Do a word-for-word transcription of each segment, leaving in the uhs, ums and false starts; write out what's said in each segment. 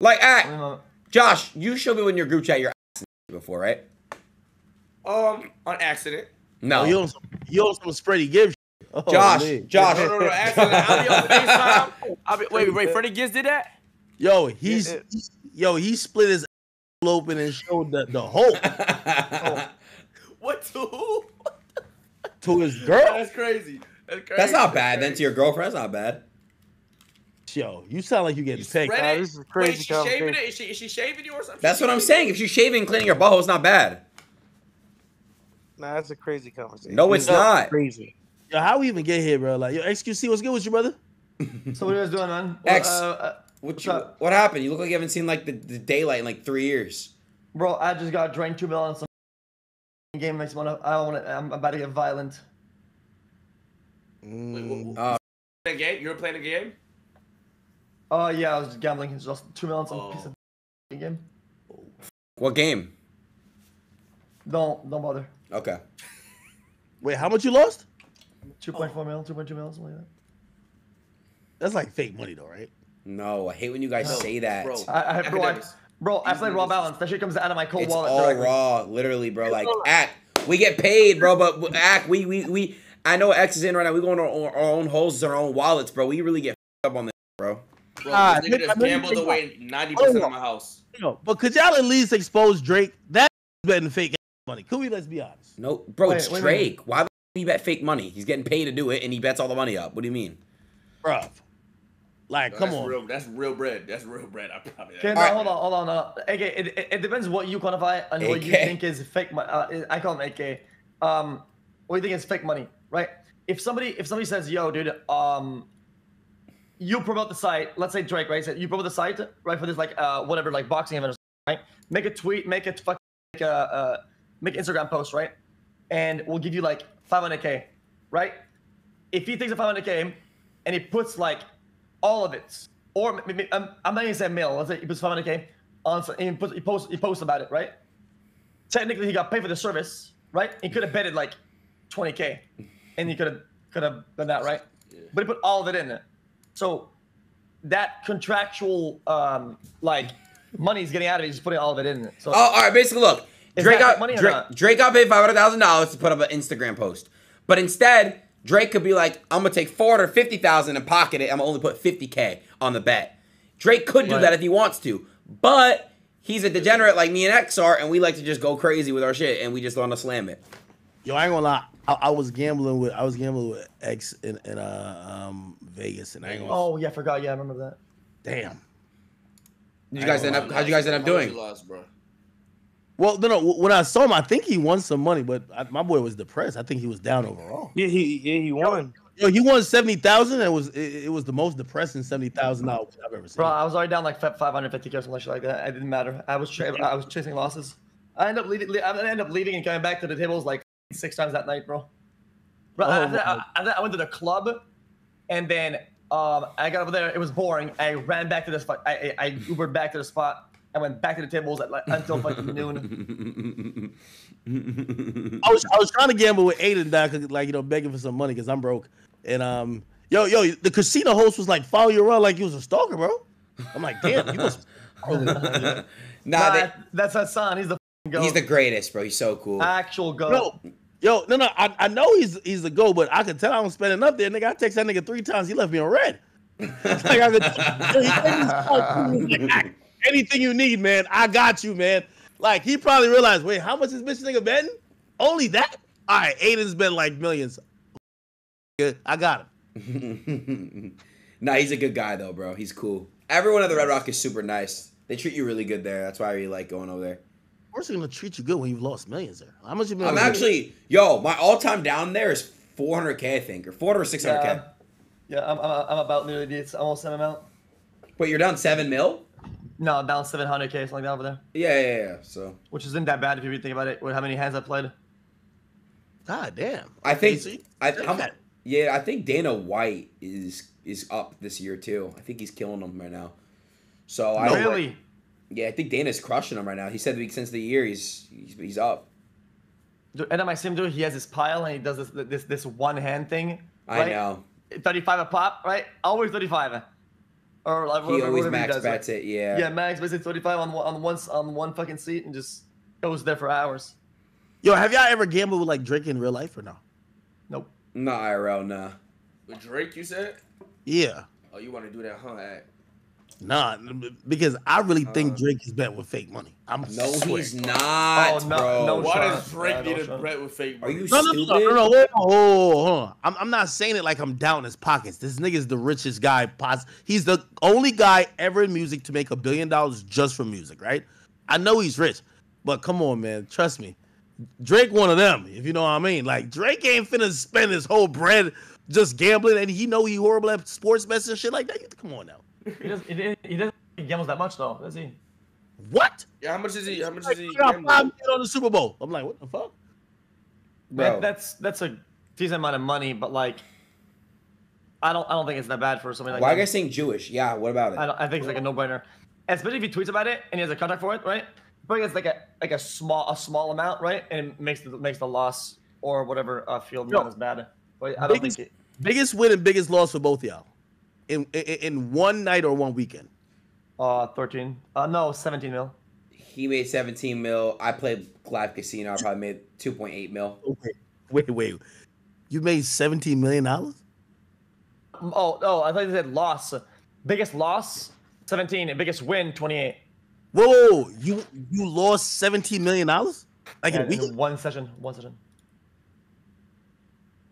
Like, I, Josh, you showed me when your group chat your ass before, right? Um, on accident. No. Oh, you on some, some Freddie Gibbs. Oh, Josh, man. Josh. No, no, no, accident. I'll be on FaceTime. I'll be, wait, wait, Freddie Gibbs did that? Yo, he's, yeah, he's yo, he split his ass open and showed the, the Hulk. Oh. What to who? To his girl? That's crazy. That's crazy. That's not bad. That's then to your girlfriend, that's not bad. Yo, you sound like you getting picked. Right? This is crazy. Wait, is she shaving it? Is she, is she shaving you or something? That's what I'm saying. If she's shaving and cleaning your butthole, it's not bad. Nah, that's a crazy conversation. No, it's, it's not. Crazy. Yo, how we even get here, bro? Like, yo, xQc, what's good with you, brother? So what are you guys doing, man? X, well, uh, uh, what, you, what happened? You look like you haven't seen, like, the, the daylight in, like, three years. Bro, I just got drained two mil on some game next month. I don't want to, I'm about to get violent. Mm. Wait, what, what, uh, you were playing a game? You were playing a game? Oh, uh, yeah, I was just gambling. It's just two mil on some oh. piece of game. What game? Don't, don't bother. Okay. Wait, how much you lost? two point four mil, two point two mil, something like that. That's like fake money, though, right? No, I hate when you guys no, say that. Bro, I, I, bro, I, bro, I played raw balance. That shit comes out of my cold it's wallet. It's all directly. Raw, literally, bro. Like, act. We get paid, bro, but act. We, we, we. I know X is in right now. We going on our, our own holes, our own wallets, bro. We really get up on this, bro. Bro, ah, this nigga just gambled away ninety percent oh, of my house. No, but could y'all at least expose Drake? That's better than fake money. Could we? Let's be honest. No, bro, wait, it's wait, Drake. Wait. Why the f*** he bet fake money? He's getting paid to do it, and he bets all the money up. What do you mean? Bro, like, no, come that's on. Real, that's real bread. That's real bread. I probably. Okay, no, right. Hold on, hold on. Uh, A K, it, it, it depends what you quantify and A K. What you think is fake money. Uh, I call him A K. Um, what you think is fake money, right? If somebody, if somebody says, "Yo, dude, um, you promote the site." Let's say Drake, right? So you promote the site, right? For this, like, uh, whatever, like boxing event, right? Make a tweet, make a fucking, make a, uh, make an Instagram post, right? And we'll give you like five hundred K, right? If he takes a five hundred K and he puts like all of it, or maybe, I'm, I'm not even saying mil. Let's say he puts five hundred K on, and he, puts, he posts, he posts about it, right? Technically, he got paid for the service, right? He could have betted like twenty K, and he could have could have done that, right? Yeah. But he put all of it in it. So that contractual um, like money he's getting out of it, he's putting all of it in it. So, oh, all right. Basically, look. Drake got, money Drake, Drake got paid five hundred thousand dollars to put up an Instagram post. But instead, Drake could be like, I'm going to take four hundred fifty thousand dollars and pocket it. I'm going to only put fifty K on the bet. Drake could do right. that if he wants to. But he's a degenerate like me and X are, and we like to just go crazy with our shit, and we just want to slam it. Yo, I ain't going to lie. I, I was gambling with I was gambling with X in, in uh, um, Vegas. And I ain't gonna oh, yeah, I forgot. Yeah, I remember that. Damn. Did you guys end up, how'd you guys end up doing? You lost, bro. Well, no, no. When I saw him, I think he won some money, but I, my boy was depressed. I think he was down overall. Yeah, he yeah, he won. Yo, he won seventy thousand. It was it, it was the most depressing seventy thousand I've ever seen. Bro, I was already down like five hundred fifty or something like that. It didn't matter. I was I was chasing losses. I ended up leading. I ended up leading and coming back to the tables like six times that night, bro. Bro, oh, after that, I, I went to the club, and then um I got over there. It was boring. I ran back to the spot. I I, I Ubered back to the spot. I went back to the tables at like, until fucking noon. I was I was trying to gamble with Aiden, down, like you know, begging for some money because I'm broke. And um, yo yo, the casino host was like, "Follow you around like you was a stalker, bro." I'm like, "Damn, you was." nah, nah they, that's Hassan. He's the goat. He's the greatest, bro. He's so cool. Actual goat. No, yo, no, no. I, I know he's he's the goat, but I could tell I don't spend enough there, nigga. I text that nigga three times. He left me on red. Like I could. Anything you need, man, I got you, man. Like, he probably realized, wait, how much is this bitch nigga betting? Only that? All right, Aiden's been like millions. I got him. Nah, he's a good guy, though, bro. He's cool. Everyone at the Red Rock is super nice. They treat you really good there. That's why I really like going over there. Of course they're going to treat you good when you've lost millions there. How much you been? I'm actually, yo, my all-time down there is four hundred K, I think, or four hundred or six hundred K. Yeah, yeah I'm, I'm, I'm about nearly this. I'm almost seven mil. Wait, you're down seven mil? No, down seven hundred K, something like that over there. Yeah, yeah, yeah. So, which isn't that bad if you think about it. With how many hands I played? God damn. I think. I, I'm, yeah, I think Dana White is is up this year too. I think he's killing them right now. So no, I really. Yeah, I think Dana's crushing them right now. He said the since the year he's he's, he's up. Dude, and on my sim, dude, he has his pile and he does this this this one hand thing. Right? I know. thirty-five a pop, right? Always thirty-five. Or like whatever, he always max bets it. it, yeah. Yeah, max basically thirty-five on on one on one fucking seat and just goes there for hours. Yo, have y'all ever gambled with like Drake in real life or no? Nope. Not I R L, nah. With Drake, you said? Yeah. Oh, you want to do that, huh? Act. Nah, because I really think uh, Drake is bet with fake money. I'm no, swear. he's not, oh, no, bro. No, why does Drake need to bet with fake money? Are you no, stupid? No, no, no, no. Oh, hold on. I'm, I'm not saying it like I'm down his pockets. This nigga's the richest guy. Pos he's the only guy ever in music to make a billion dollars just from music, right? I know he's rich, but come on, man. Trust me. Drake one of them, if you know what I mean. Like, Drake ain't finna spend his whole bread just gambling, and he know he horrible at sports bets and shit like that. You, come on now. He doesn't. He doesn't gamble that much, though, does he? What? Yeah. How much is he? How much like, is he? He got five million on the Super Bowl. I'm like, what the fuck? Bro, that, that's that's a decent amount of money, but like, I don't I don't think it's that bad for something like. Why are you guys saying Jewish? Yeah. What about it? I, don't, I think it's like a no-brainer, especially if he tweets about it and he has a contract for it, right? But it's like a like a small a small amount, right? And it makes the makes the loss or whatever uh, field not as bad. But I don't biggest, think it. Biggest win and biggest loss for both y'all. In, in in one night or one weekend? Uh, thirteen. Uh, no, seventeen mil. He made seventeen mil. I played live casino. I probably made two point eight mil. Okay. Wait, wait. You made seventeen million dollars? Oh, no. I thought you said loss. Biggest loss, seventeen. And biggest win, twenty-eight. Whoa! You you lost seventeen million dollars? Like yeah, in a week? One session. One session.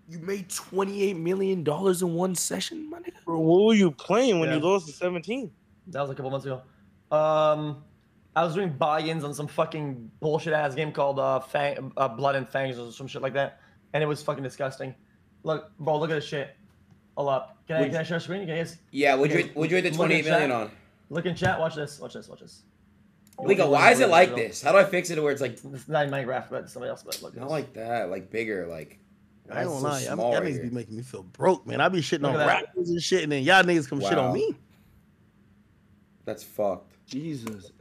You made twenty-eight million dollars in one session, my nigga? Bro, what were you playing when yeah. you lost to seventeen? That was a couple months ago. Um, I was doing buy-ins on some fucking bullshit-ass game called uh, Fang, uh, Blood and Fangs or some shit like that. And it was fucking disgusting. Look, bro, look at this shit. All up. Can I, can I share a screen? Can you guys? Yeah, would you would you hit the twenty-eight million on? Look in chat. Watch this. Watch this. Watch this. Liga, why is it like this? How do I fix it to where it's like... It's not in Minecraft, but somebody else. But look, not like that. Like, bigger, like... I ain't gonna lie, so I mean, that niggas be making me feel broke, man. I be shitting Look on rappers and shit, and then y'all niggas come wow. shit on me. That's fucked. Jesus.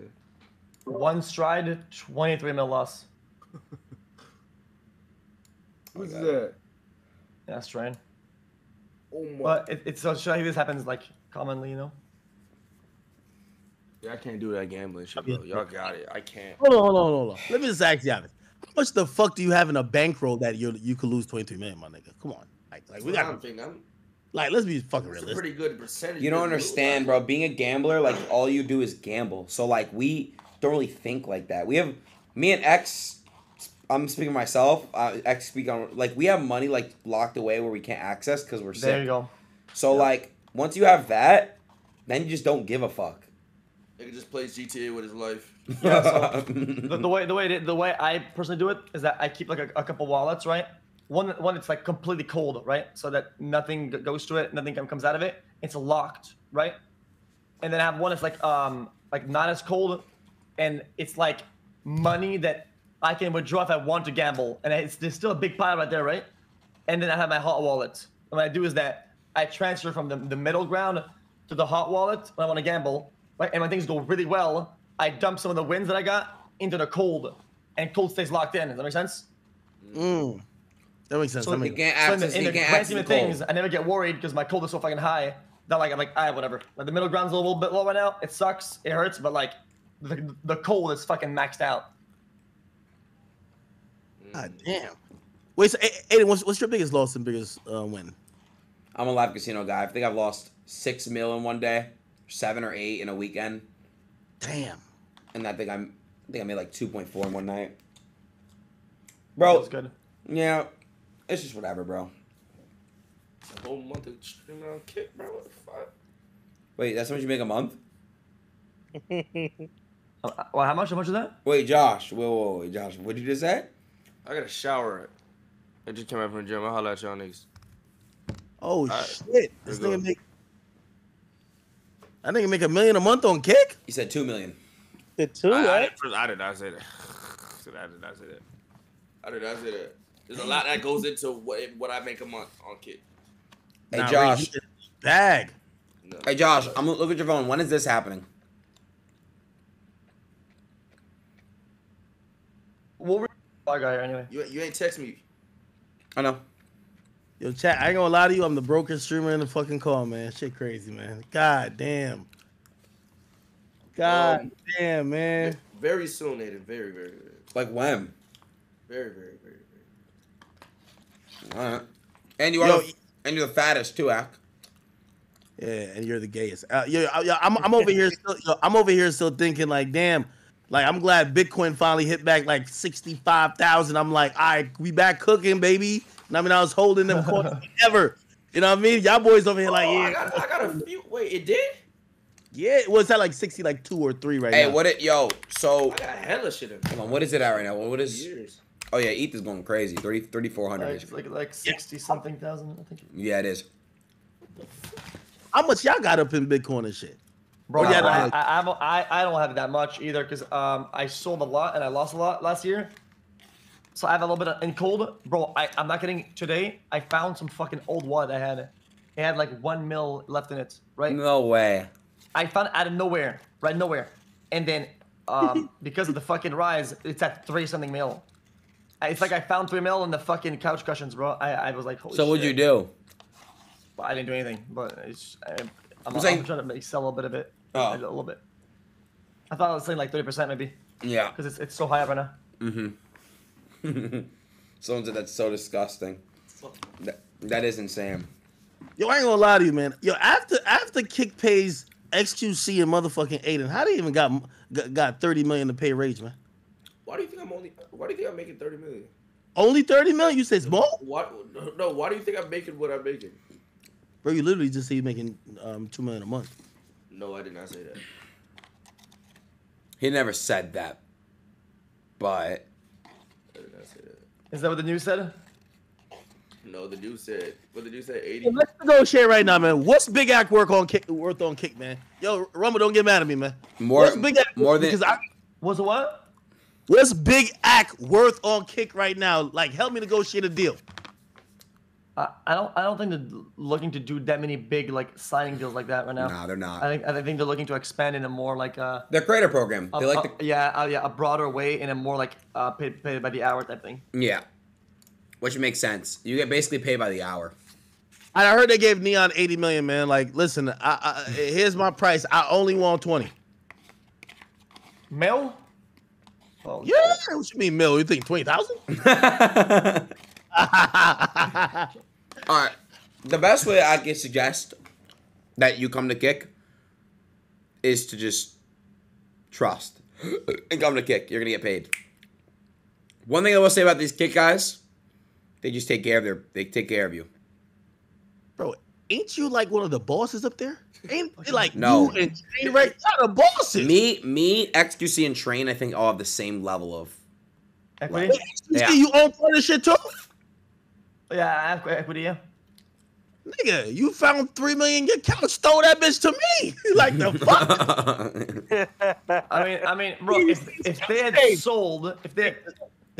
One stride, twenty-three mil loss. Who's that? Yeah, that's Train. Oh my. But it, it's so sure this happens like commonly, you know? Yeah, I can't do that gambling shit, bro. Y'all got it. I can't. Hold on, hold on, hold on. Let me just ask y'all this. How much the fuck do you have in a bankroll that you you could lose twenty-three million, my nigga? Come on, like, like we got. Like, let's be fucking realistic. Pretty good percentage. You don't understand, bro. Being a gambler, like, all you do is gamble. So like, we don't really think like that. We have me and X. I'm speaking for myself. Uh, X speak on like we have money like locked away where we can't access because we're sick. There you go. So yeah. like, once you have that, then you just don't give a fuck. He just plays G T A with his life. Yeah, so the, the way the way the way I personally do it is that I keep like a, a couple wallets, right? One one it's like completely cold, right? So that nothing goes to it, nothing comes out of it. It's locked, right? And then I have one that's like um like not as cold, and it's like money that I can withdraw if I want to gamble, and it's there's still a big pile right there, right? And then I have my hot wallet. And what I do is that I transfer from the the middle ground to the hot wallet when I want to gamble. Right, and when things go really well, I dump some of the wins that I got into the cold, and cold stays locked in. Does that make sense? Mm. That makes sense. So you can't access in the grand scheme of things, I never get worried because my cold is so fucking high that like I'm like, ah, whatever. Like the middle ground's a little bit low right now. It sucks. It hurts, but like the the cold is fucking maxed out. God damn. Wait, so Aiden, what's, what's your biggest loss and biggest uh, win? I'm a live casino guy. I think I've lost six mil in one day. Seven or eight in a weekend. Damn. And I think I'm, I think I made like two point four in one night. Bro, that's good. Yeah, it's just whatever, bro. A whole month of streaming on Kick, bro. What the fuck? Wait, that's how much you make a month? uh, well, how much? How much is that? Wait, Josh. Whoa, whoa, wait, Josh. What'd you just say? I gotta shower. I just came out from the gym. I'll holler at y'all niggas. Oh right. Shit! This nigga make. I think you make a million a month on Kick? You said two million. The two, I, right? I did, I did not say that. I did not say that. I did not say that. There's a lot that goes into what what I make a month on Kick. Hey, nah, Josh. Bag. No. Hey, Josh, I'm going to look at your phone. When is this happening? What were you? I got here anyway. You, you ain't text me. I know. Yo, chat, I ain't gonna lie to you, I'm the broken streamer in the fucking call, man. Shit crazy, man. God damn. God um, damn, man. Very soon, Aiden. Very, very, very. Like when? Very, very, very, very. All right. And you are, yo, the, and you're the fattest too, Ak. Yeah, and you're the gayest. Uh, yo, yo, I'm, I'm over here. Still, yo, I'm over here still thinking like, damn. Like, I'm glad Bitcoin finally hit back like sixty-five thousand. I'm like, all right, we back cooking, baby. And I mean, I was holding them coins forever. You know what I mean? Y'all boys over here oh, like, yeah. I got, I got a few. Wait, it did? Yeah, well, it's at like sixty, like two or three right hey, now. Hey, what it, yo, so. I got hella shit in Hold on, what is it at right now? What is. Years. Oh, yeah, E T H is going crazy. thirty-four hundred. Like, like, like sixty something thousand, I think. Yeah, it is. How much y'all got up in Bitcoin and shit? Bro, oh, yeah, I, I, I, I don't have that much either because um, I sold a lot and I lost a lot last year. So I have a little bit of, and cold, bro, I, I'm not kidding. Today, I found some fucking old one I had. It had like one mil left in it, right? No way. I found it out of nowhere, right? Nowhere. And then um, because of the fucking rise, it's at three something mil. It's like I found three mil in the fucking couch cushions, bro. I, I was like, holy shit. So what'd you do? Well, I didn't do anything, but it's, I, I'm, I'm saying, trying to make, sell a little bit of it. Oh. A little bit. I thought I was saying like thirty percent maybe. Yeah. Because it's, it's so high up right now. Mm-hmm. Someone said that's so disgusting. That, that is insane. Yo, I ain't gonna lie to you, man. Yo, after after Kick pays X Q C and motherfucking Aiden, how they even got got thirty million to pay Rage, man? Why do you think I'm only? Why do you think I'm making thirty million? Only thirty million? You say it's more? What? No. Why do you think I'm making what I'm making? Bro, you literally just say you're making um, two million a month. No, I did not say that. He never said that. But. I did not say that. Is that what the news said? No, the news said. What the news said? eighty. Hey, let's negotiate right now, man. What's Big Act work on kick, worth on Kick, man? Yo, Rumble, don't get mad at me, man. More, what's Big Act more than. Because I, what's what? What's Big Act worth on Kick right now? Like, help me negotiate a deal. I don't. I don't think they're looking to do that many big like signing deals like that right now. No, they're not. I think. I think they're looking to expand in a more like a their creator program. A, they like a, the yeah, uh, yeah, a broader way in a more like uh, paid, paid by the hour type thing. Yeah, which makes sense. You get basically paid by the hour. And I heard they gave Neon eighty million, man. Like, listen, I, I, here's my price. I only want twenty. Mil? Oh, yeah. God. What you mean mil? You think twenty thousand? All right, the best way I could suggest that you come to Kick is to just trust and come to Kick. You're gonna get paid. One thing I will say about these Kick guys, they just take care of their. They take care of you. Bro, ain't you like one of the bosses up there? Ain't it like no. you and Trainwrecks are the bosses? Me, me, X Q C, and Train, I think all have the same level of equity. Like, yeah. You own part of this shit too. Yeah, I have equity, yeah. Nigga, you found three million in your couch, throw that bitch to me. Like the fuck? I mean, I mean, bro, if, if they had sold, if they,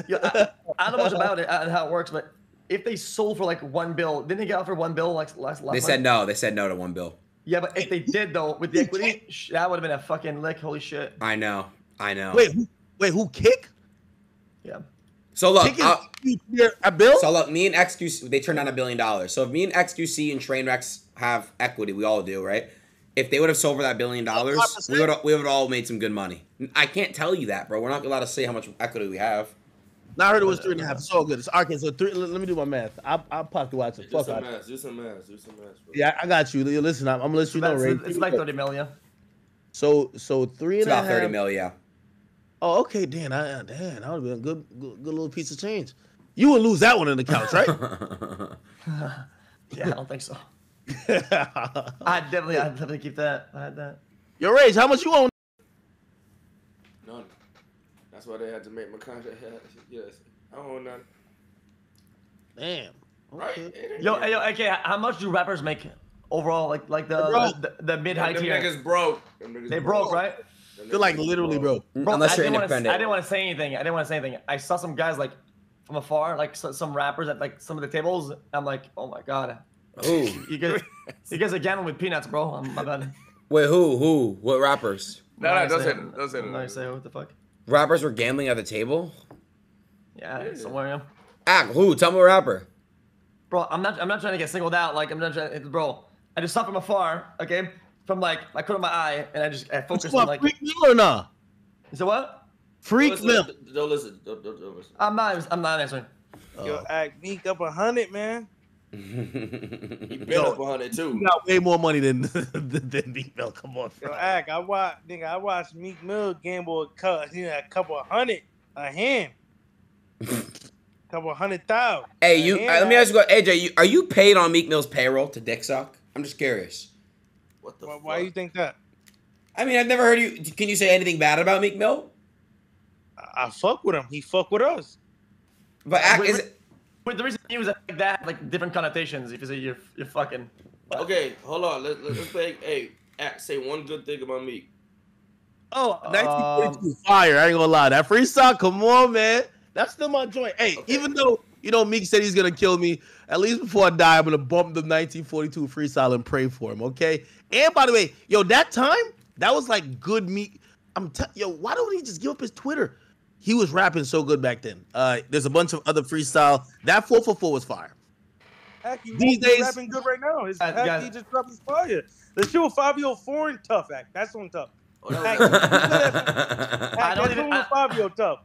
you know, I, I don't know much about it and how it works, but if they sold for like one bill, didn't they get offered one bill like last last? They said month? No. They said no to one bill. Yeah, but if they did though, with the equity, that would have been a fucking lick. Holy shit. I know, I know. Wait, who, wait, who Kick? Yeah. So look, I'll, a bill? So look, me and X Q C, they turned down a billion dollars. So if me and X Q C and Trainwrecks have equity, we all do, right? If they would have sold for that billion dollars, we would we would all made some good money. I can't tell you that, bro. We're not allowed to say how much equity we have. Now I heard it was three and a half. So good. It's okay. So three. Let me do my math. I I pocket watch the fuck out. Do some math. Do some math. Yeah, I got you. Listen, I'm, I'm gonna let you know, Ray. It's like thirty million. So so three and a half. It's about thirty million. Yeah. Oh, okay, Dan. I, Dan, that would have been a good, good, good little piece of change. You would lose that one in the couch, right? Yeah, I don't think so. I definitely, I definitely keep that. I had that. Your Rage, how much you own? None. That's why they had to make my contract. Yes, I own none. Damn. Right. Okay. Yo, yo, okay. How much do rappers make overall? Like, like the like the, the mid high tier. Them niggas broke. Them niggas they broke, broke, right? They're like literally, bro. bro Unless you're I didn't independent. To, I didn't want to say anything. I didn't want to say anything. I saw some guys like from afar, like so, some rappers at like some of the tables. I'm like, oh my god. Ooh. you guys, you guys are gambling with peanuts, bro. I'm, my bad. Wait, who, who, what rappers? No, no, don't say, it. Don't say it. No, say what the fuck? Rappers were gambling at the table. Yeah, yeah. somewhere. Act who? Tell me a rapper. Bro, I'm not I'm not trying to get singled out. Like, I'm not trying to, bro. I just saw from afar, okay? From like, I put on my eye and I just I focused what, on like. Freak Mill or nah? Is it what? Freak Mill. Don't listen. Don't, don't, don't listen. I'm not, I'm not answering. Oh. Yo, act Meek up a hundred, man. He been yo, up a hundred too. You got way more money than than Meek Mill. Come on, yo, act. I watch, nigga. I watched Meek Mill gamble a couple, you know, a couple hundred a hand, couple hundred thousand. Hey, you. Hand, uh, let me ask you, what, A J. You, are you paid on Meek Mill's payroll to dick suck? I'm just curious. What the? Why, why you think that? I mean, I've never heard you. Can you say anything bad about Meek Mill? I, I fuck with him. He fuck with us. But act, wait, is it? But the reason he was like that, like different connotations, if you say you're you're fucking. What? Okay, hold on. Let's let's play. Hey, act, say one good thing about me. Oh, nineteen forty-two um, fire! I ain't gonna lie, that freestyle. Come on, man. That's still my joint. Hey, okay. Even though you know Meek said he's gonna kill me, at least before I die, I'm gonna bump the nineteen forty-two freestyle and pray for him. Okay. And by the way, yo, that time that was like good Meek. I'm t yo, why don't he just give up his Twitter? He was rapping so good back then. Uh, there's a bunch of other freestyle. That four four four was fire. Ack, you These days, rapping good right now. His Ack, he just dropped his fire. The shoe of Fabio foreign tough Ack. That's on tough. Ack, I don't even know Fabio tough.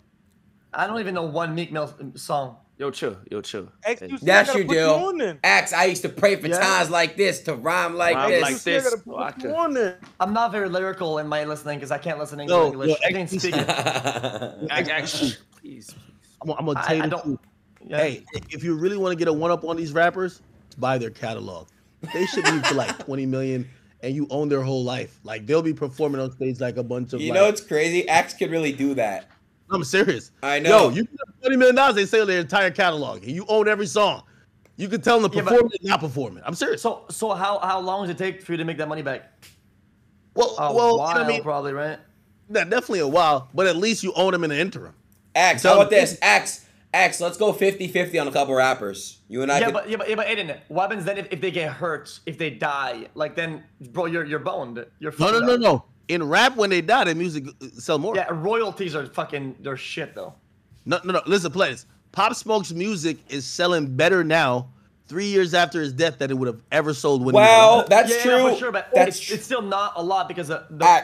I don't even know one Meek Mill song. Yo, chill, yo, chill. X Q C, that's your deal. Ax, I used to pray for yeah. times like this to rhyme like rhyme this. Like this. Oh, I'm not very lyrical in my listening because I can't listen English. No, English. Yo, I can't speak it. Ax, Ax, please. I'm, I'm gonna tell you. I don't, yeah. Hey, if you really want to get a one up on these rappers, buy their catalog. They should be for like twenty million, and you own their whole life. Like they'll be performing on stage like a bunch of. You like, know, it's crazy. Ax could really do that. I'm serious. I know. Yo, you get twenty million dollars, they sell their entire catalog, and you own every song. You can tell them to perform it, not performing. I'm serious. So, so how how long does it take for you to make that money back? Well, a well, while, you know I mean? Probably, right? Yeah, definitely a while, but at least you own them in the interim. Ax, how about this? Ax, Ax, let's go fifty fifty on a couple rappers. You and I. Yeah, could... but yeah, but yeah, but Aiden, what happens then if, if they get hurt, if they die? Like then, bro, you're you're boned. You're no, no, no, no, no. In rap, when they die, their music sell more. Yeah, royalties are fucking their shit though. No, no, no. Listen, play this. Pop Smoke's music is selling better now, three years after his death, than it would have ever sold when. Wow, he that's yeah, true. Yeah, for sure, but that's it's, tr it's still not a lot because the the, I,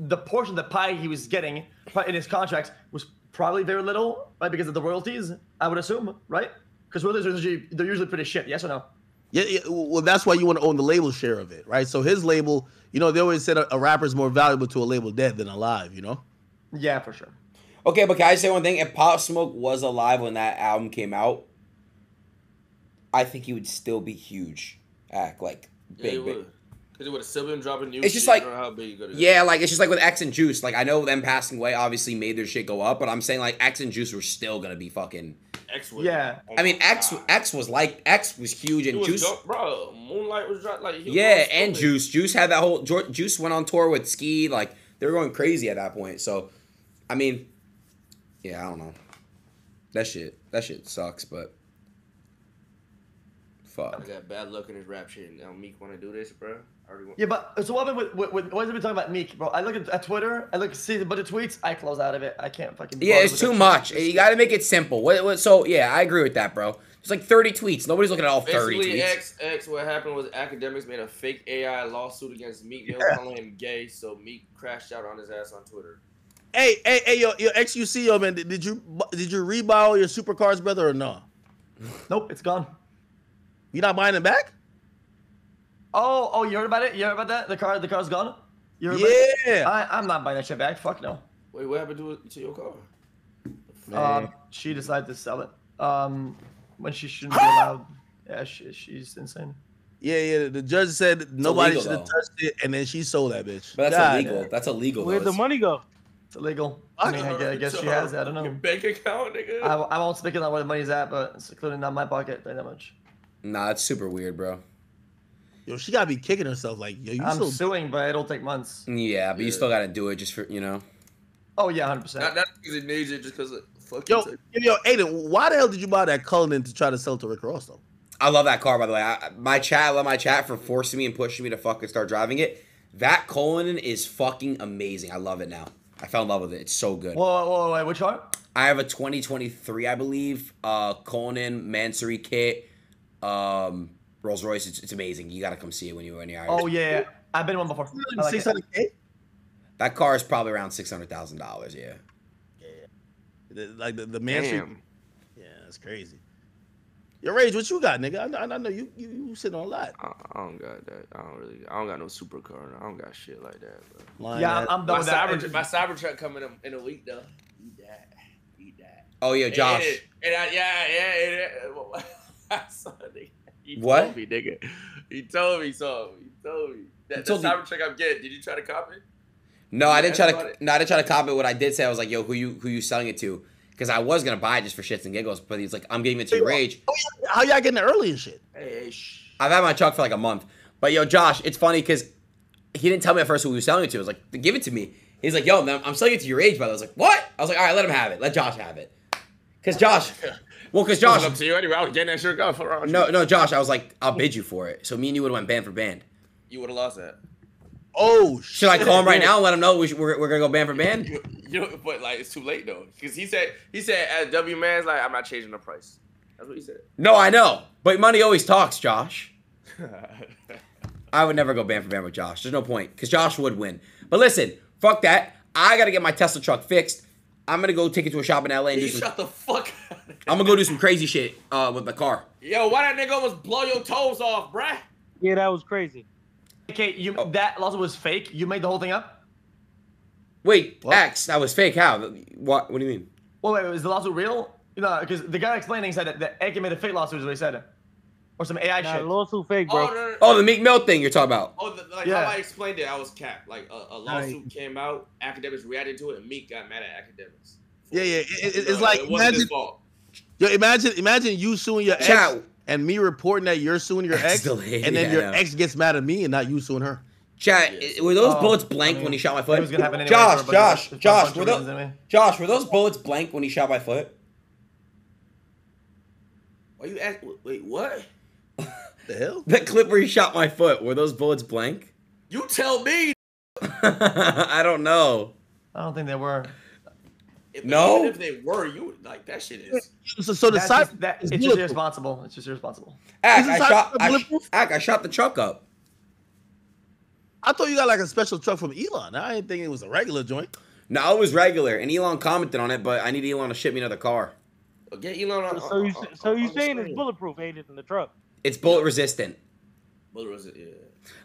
the portion of the pie he was getting in his contracts was probably very little, right? Because of the royalties, I would assume, right? Because royalties are usually, they're usually pretty shit. Yes or no? Yeah, yeah, well, that's why you want to own the label share of it, right? So his label, you know, they always said a, a rapper's more valuable to a label dead than alive, you know? Yeah, for sure. Okay, but can I say one thing? If Pop Smoke was alive when that album came out, I think he would still be huge. Act like big, yeah, he big. Because it would have still been dropping new it's shit. Just like, how big it yeah, like, it's just like with X and Juice. Like, I know them passing away obviously made their shit go up, but I'm saying, like, X and Juice were still going to be fucking... X was, yeah, I mean X X was like X was huge and was Juice, dope, bro. Moonlight was like he was yeah, and Juice Juice had that whole Juice went on tour with Ski, like they were going crazy at that point. So, I mean, yeah, I don't know. That shit, that shit sucks, but fuck. I got bad luck in his rap shit. Now Meek want to do this, bro. I already want. Yeah, but so what happened with, with what have we talking about Meek, bro? I look at, at Twitter, I look see a bunch of tweets, I close out of it. I can't fucking. Yeah, it's too much. Shit. You got to make it simple. What, what? So yeah, I agree with that, bro. It's like thirty tweets. Nobody's looking at all thirty. Basically, tweets. X X. What happened was Akademiks made a fake A I lawsuit against Meek. They were calling him gay, so Meek crashed out on his ass on Twitter. Hey, hey, hey, yo, yo, X U C, yo, man, did you did you rebuy your supercars, brother, or no? Nope, it's gone. You not buying it back? Oh, oh, you heard about it? You heard about that? The car, the car's gone. You heard yeah. About it? I, I'm not buying that shit back. Fuck no. Wait, what happened to to your car? Um, she decided to sell it. Um, when she shouldn't be allowed. Yeah, she, she's insane. Yeah, yeah. The judge said nobody should have touched it, and then she sold that bitch. But that's God, illegal. Man. That's illegal. Where'd the money go? It's illegal. I mean, I guess, I guess she has it. I don't know. Your bank account, nigga. I, I won't speak on where the money's at, but it's clearly not my pocket by that much. Nah, it's super weird, bro. Yo, she gotta be kicking herself. Like, yo, you I'm still suing, but it'll take months. Yeah, but yeah. You still gotta do it just for, you know. Oh yeah, hundred percent. Not because it needs it, just because it fucking. Yo, yo, Aiden, why the hell did you buy that Cullinan to try to sell to Rick Ross though? I love that car, by the way. I, my chat, I love my chat for forcing me and pushing me to fucking start driving it. That Cullinan is fucking amazing. I love it now. I fell in love with it. It's so good. Whoa, whoa, wait, which car? I have a twenty twenty-three, I believe, uh, Cullinan Mansory kit. Um, Rolls Royce, it's, it's amazing. You got to come see it when you're in the Irish. Oh, yeah. I've been one before. Like six hundred K? That car is probably around six hundred thousand dollars, yeah. Yeah. The, like the, the mansion. Yeah, that's crazy. Your Rage, what you got, nigga? I, I, I know you, you you sitting on a lot. I, I don't got that. I don't really. I don't got no supercar. I don't got shit like that. Bro. Yeah, I'm, I'm done with that. Cyber, my Cybertruck coming in, in a week though. Eat that. Eat that. Oh yeah, Josh. It, it, it, yeah, yeah. It, it. He told what? Me, nigga. He told me so. He told me that the Cybertruck I'm getting. Did you try to copy it? No, I didn't try to. It? No, I didn't try to copy it. What I did say, I was like, yo, who you who you selling it to? Because I was going to buy it just for shits and giggles, but he's like, I'm giving it to your Rage. How y'all getting it early and shit? Hey, sh I've had my truck for like a month. But yo, Josh, it's funny because he didn't tell me at first who he was selling it to. I was like, give it to me. He's like, yo, man, I'm selling it to your Rage, brother. I was like, what? I was like, all right, let him have it. Let Josh have it. Because Josh, well, because Josh. Up to you anyway. I was getting that shit off. No, no, Josh, I was like, I'll bid you for it. So me and you would have went band for band. You would have lost that. Oh, shit. Should I call him right now and let him know we should, we're, we're going to go band for band? You, you, but, like, it's too late, though. Because he said, he said, as W Man's like, I'm not changing the price. That's what he said. No, I know. But money always talks, Josh. I would never go band for band with Josh. There's no point. Because Josh would win. But listen, fuck that. I got to get my Tesla truck fixed. I'm going to go take it to a shop in L A and you do some... Shut the fuck up. I'm going to go do some crazy shit uh, with my car. Yo, why that nigga almost blow your toes off, bruh? Yeah, that was crazy. Okay, you oh. that lawsuit was fake. You made the whole thing up. Wait, what? X, that was fake. How? What? What do you mean? Well, wait, was the lawsuit real? No, because the guy explaining said that, that X made a fake lawsuit. Is what he said, or some A I nah, shit. Lawsuit fake, bro. Oh, no, no, no. Oh, the Meek Mill thing you're talking about. Oh, the, like yeah. how I explained it, I was capped. Like a, a lawsuit right. came out, Akademiks reacted to it, and Meek got mad at Akademiks. Yeah, yeah. It, it, it's no, like it wasn't imagine, his fault. Yo, imagine, imagine you suing your Child. ex. And me reporting that you're suing your ex, lady, and then yeah, your ex gets mad at me and not you suing her. Chat, yes. were those oh, bullets blank I mean, when he shot my foot? It was gonna happen anyway, Josh, everybody. Josh, There's Josh, were those, anyway. Josh, were those bullets blank when he shot my foot? Why you ask? Wait, what? The hell? That clip where he shot my foot, were those bullets blank? You tell me. I don't know. I don't think they were. If, no. Even if they were, you would, like that shit is. So, so the side just, that, it's beautiful. just irresponsible. It's just irresponsible. Ack, I shot. I, sh Ack, I shot the truck up. I thought you got like a special truck from Elon. I didn't think it was a regular joint. No, it was regular, and Elon commented on it. But I need Elon to ship me another car. Well, get Elon on. So, so, on, you, on, so on, you're on saying it's bulletproof, Aiden, in the truck? It's bullet resistant. Bullet resistant. Yeah.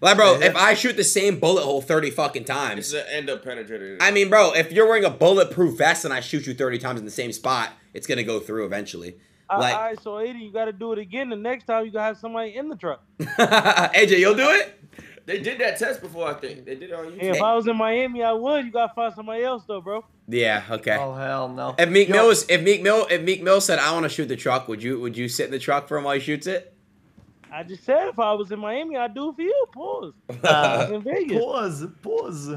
Like, bro, if I shoot the same bullet hole thirty fucking times, it's end up penetrating. I mean, bro, if you're wearing a bulletproof vest and I shoot you thirty times in the same spot, it's gonna go through eventually. All like, right, so Aiden, you gotta do it again. The next time, you gotta have somebody in the truck. A J, you'll do it. They did that test before, I think. They did it on YouTube. Hey, if I was in Miami, I would. You gotta find somebody else though, bro. Yeah. Okay. Oh hell no. If Meek Mill was, if Meek Mill, if Meek Mill said, "I want to shoot the truck," would you, would you sit in the truck for him while he shoots it? I just said if I was in Miami, I'd do it for you. Pause. Uh, in Vegas. Pause. Pause.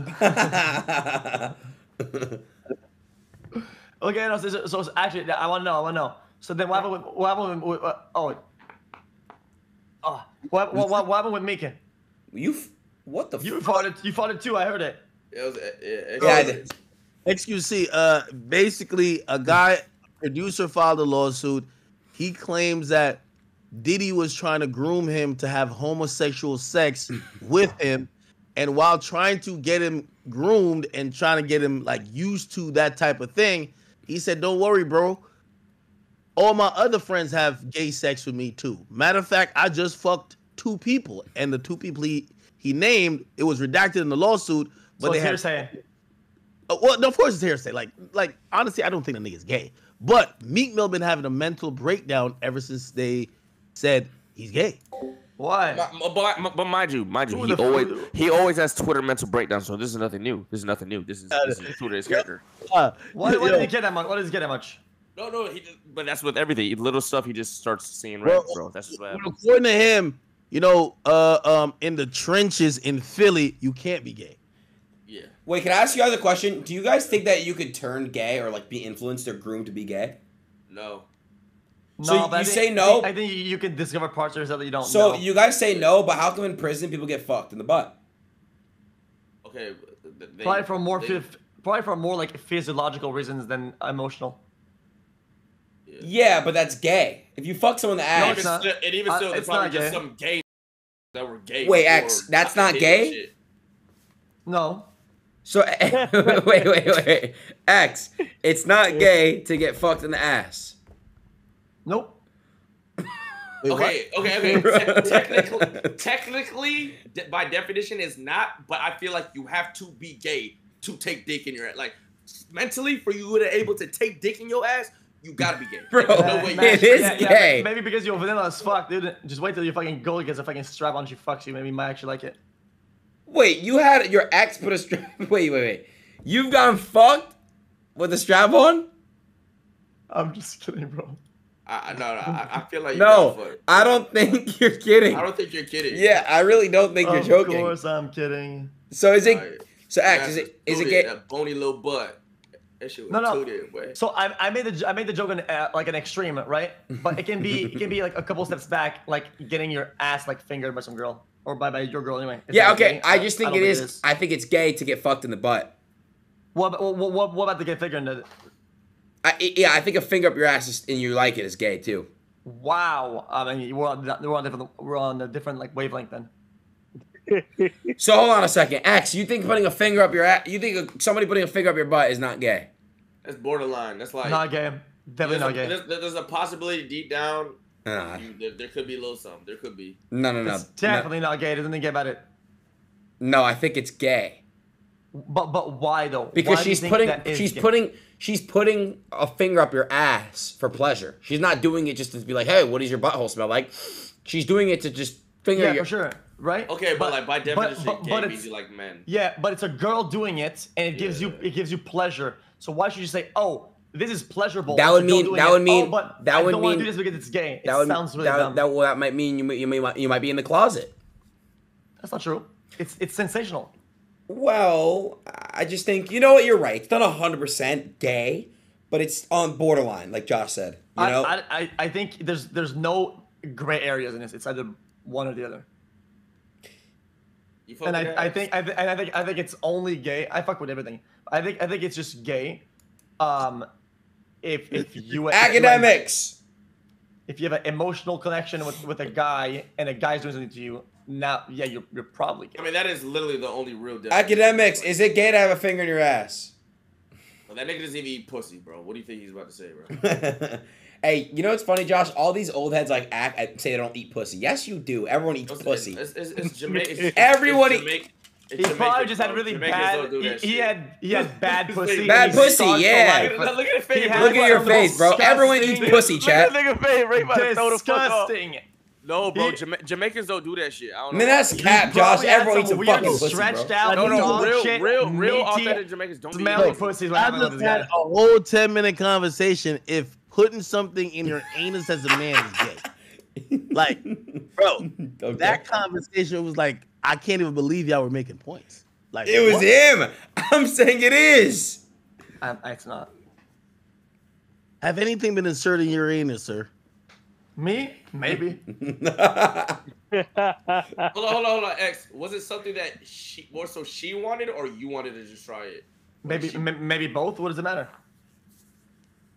Okay, no, so, so, so actually, I want to know. I want to know. So then, what happened with what happened with uh, oh, oh, what what what, what happened with Meekin? You what the? You fought it. You fought it too. I heard it. It was yeah. yeah I did. xQc. Uh, basically, a guy a producer filed a lawsuit. He claims that Diddy was trying to groom him to have homosexual sex with him, and while trying to get him groomed and trying to get him like used to that type of thing, he said, "Don't worry, bro. All my other friends have gay sex with me too. Matter of fact, I just fucked two people, and the two people he, he named, it was redacted in the lawsuit, but so they it's had hearsay. Uh, well, no, of course it's hearsay. Like, like honestly, I don't think the nigga's gay, but Meek Mill been having a mental breakdown ever since they." Said he's gay. Why? But, but, but mind you, mind you, he always he always has Twitter mental breakdowns. So this is nothing new. This is nothing new. This is, this is Twitter's character. Uh, why, why did he get that much? Why does he get that much? No, no. He just, but that's with everything. Little stuff he just starts seeing, right, bro? That's just what happens. According to him, you know, uh, um, in the trenches in Philly, you can't be gay. Yeah. Wait, can I ask you guys a question? Do you guys think that you could turn gay or like be influenced or groomed to be gay? No. So no, you, you think, say no. I think, I think you can discover parts of yourself that you don't so know. So you guys say no, but how come in prison people get fucked in the butt? Okay. They, probably for more, they, probably for more like physiological reasons than emotional. Yeah. Yeah, but that's gay. If you fuck someone in the ass, no, and even still, uh, it's probably just gay. some gay that were gay. Wait, X, that's not gay. Shit. No. So wait, wait, wait, wait. X, it's not gay to get fucked in the ass. Nope. Wait, okay, okay, okay. Te technically, technically, de by definition, is not. But I feel like you have to be gay to take dick in your ass. Like mentally, for you to be able to take dick in your ass, you gotta be gay. Bro, no way. It is yeah, gay. Yeah, maybe because you're vanilla as fuck, dude. Just wait till you fucking go against a fucking strap on. She fucks you. Maybe you might actually like it. Wait, you had your ex put a strap. Wait, wait, wait. You've gotten fucked with a strap on? I'm just kidding, bro. I, no, no, I, I feel like you're no. I don't think you're kidding. I don't think you're kidding. Yeah, I really don't think of you're joking. Of course, I'm kidding. So is it? Right. So Axe, is it? Is it gay? That bony little butt. That shit was no, no. Tooted, boy. So I, I made the, I made the joke in uh, like an extreme, right? But it can be, it can be like a couple steps back, like getting your ass like fingered by some girl or by by your girl anyway. Is yeah, okay. Gay? I just think I it, is, it is. I think it's gay to get fucked in the butt. What, what, what, what about to get fingered in the? I, yeah, I think a finger up your ass is, and you like it is gay too. Wow, I mean we're on we're on different we're on a different like wavelength then. So hold on a second, Axe. You think putting a finger up your ass, you think somebody putting a finger up your butt is not gay? That's borderline. That's like not gay. Definitely not gay. There's, there's a possibility deep down. Uh, you, there, there could be a little something. There could be. No, no, no. It's definitely no. not gay. Doesn't think about it. No, I think it's gay. But but why though? Because why she's putting she's gay? putting. She's putting a finger up your ass for pleasure. She's not doing it just to be like, hey, what does your butthole smell like? She's doing it to just finger yeah, your... Yeah, for sure, right? Okay, but, but like by definition, but, but, gay means you like men. Yeah, but it's a girl doing it, and it yeah. gives you it gives you pleasure. So why should you say, oh, this is pleasurable? That would mean that would, mean... that would mean... Oh, but I don't want to do this because it's gay. It would, sounds really that, dumb. That, that might mean you, you, may, you might be in the closet. That's not true. It's It's sensational. Well, I just think, you know what, you're right. It's not one hundred percent gay, but it's on borderline, like Josh said. You I, know? I, I, I think there's there's no gray areas in this. It's either one or the other. You fuck and with I, I think I, th and I think I think it's only gay. I fuck with everything. I think I think it's just gay. Um, if if you Akademiks, if you have an emotional connection with with a guy and a guy's doing something to you. Now, yeah, you're, you're probably gay. I mean, that is literally the only real difference. Akademiks, is it gay to have a finger in your ass? Well, that nigga doesn't even eat pussy, bro. What do you think he's about to say, bro? Hey, you know what's funny, Josh? All these old heads like act say they don't eat pussy. Yes, you do. Everyone eats it's, pussy. It's, it's, it's Jamaican. Everyone eats. He probably just had really bad. He, he had he had bad pussy. Bad pussy, yeah. Look at, look at, face, look at your face, bro. Everyone eats pussy, chat. Look at the face, right by the throat. Disgusting. No, bro. He, Jama Jamaicans don't do that shit. I don't know. Man, that's cap, Josh. Everyone eats a fucking pussy, stretched bro. Out, no, no, real, shit, real, real authentic Jamaicans don't do that. Pussies. I just had a whole ten minute conversation if putting something in your anus as a man is gay. Like, bro, okay. That conversation was like, I can't even believe y'all were making points. Like, it was what? him. I'm saying it is. I'm, it's not. Have anything been inserted in your anus, sir? Me? Maybe. hold on, hold on, hold on, X. Was it something that she, more so she wanted, or you wanted to just try it? Or maybe, she... maybe both. What does it matter?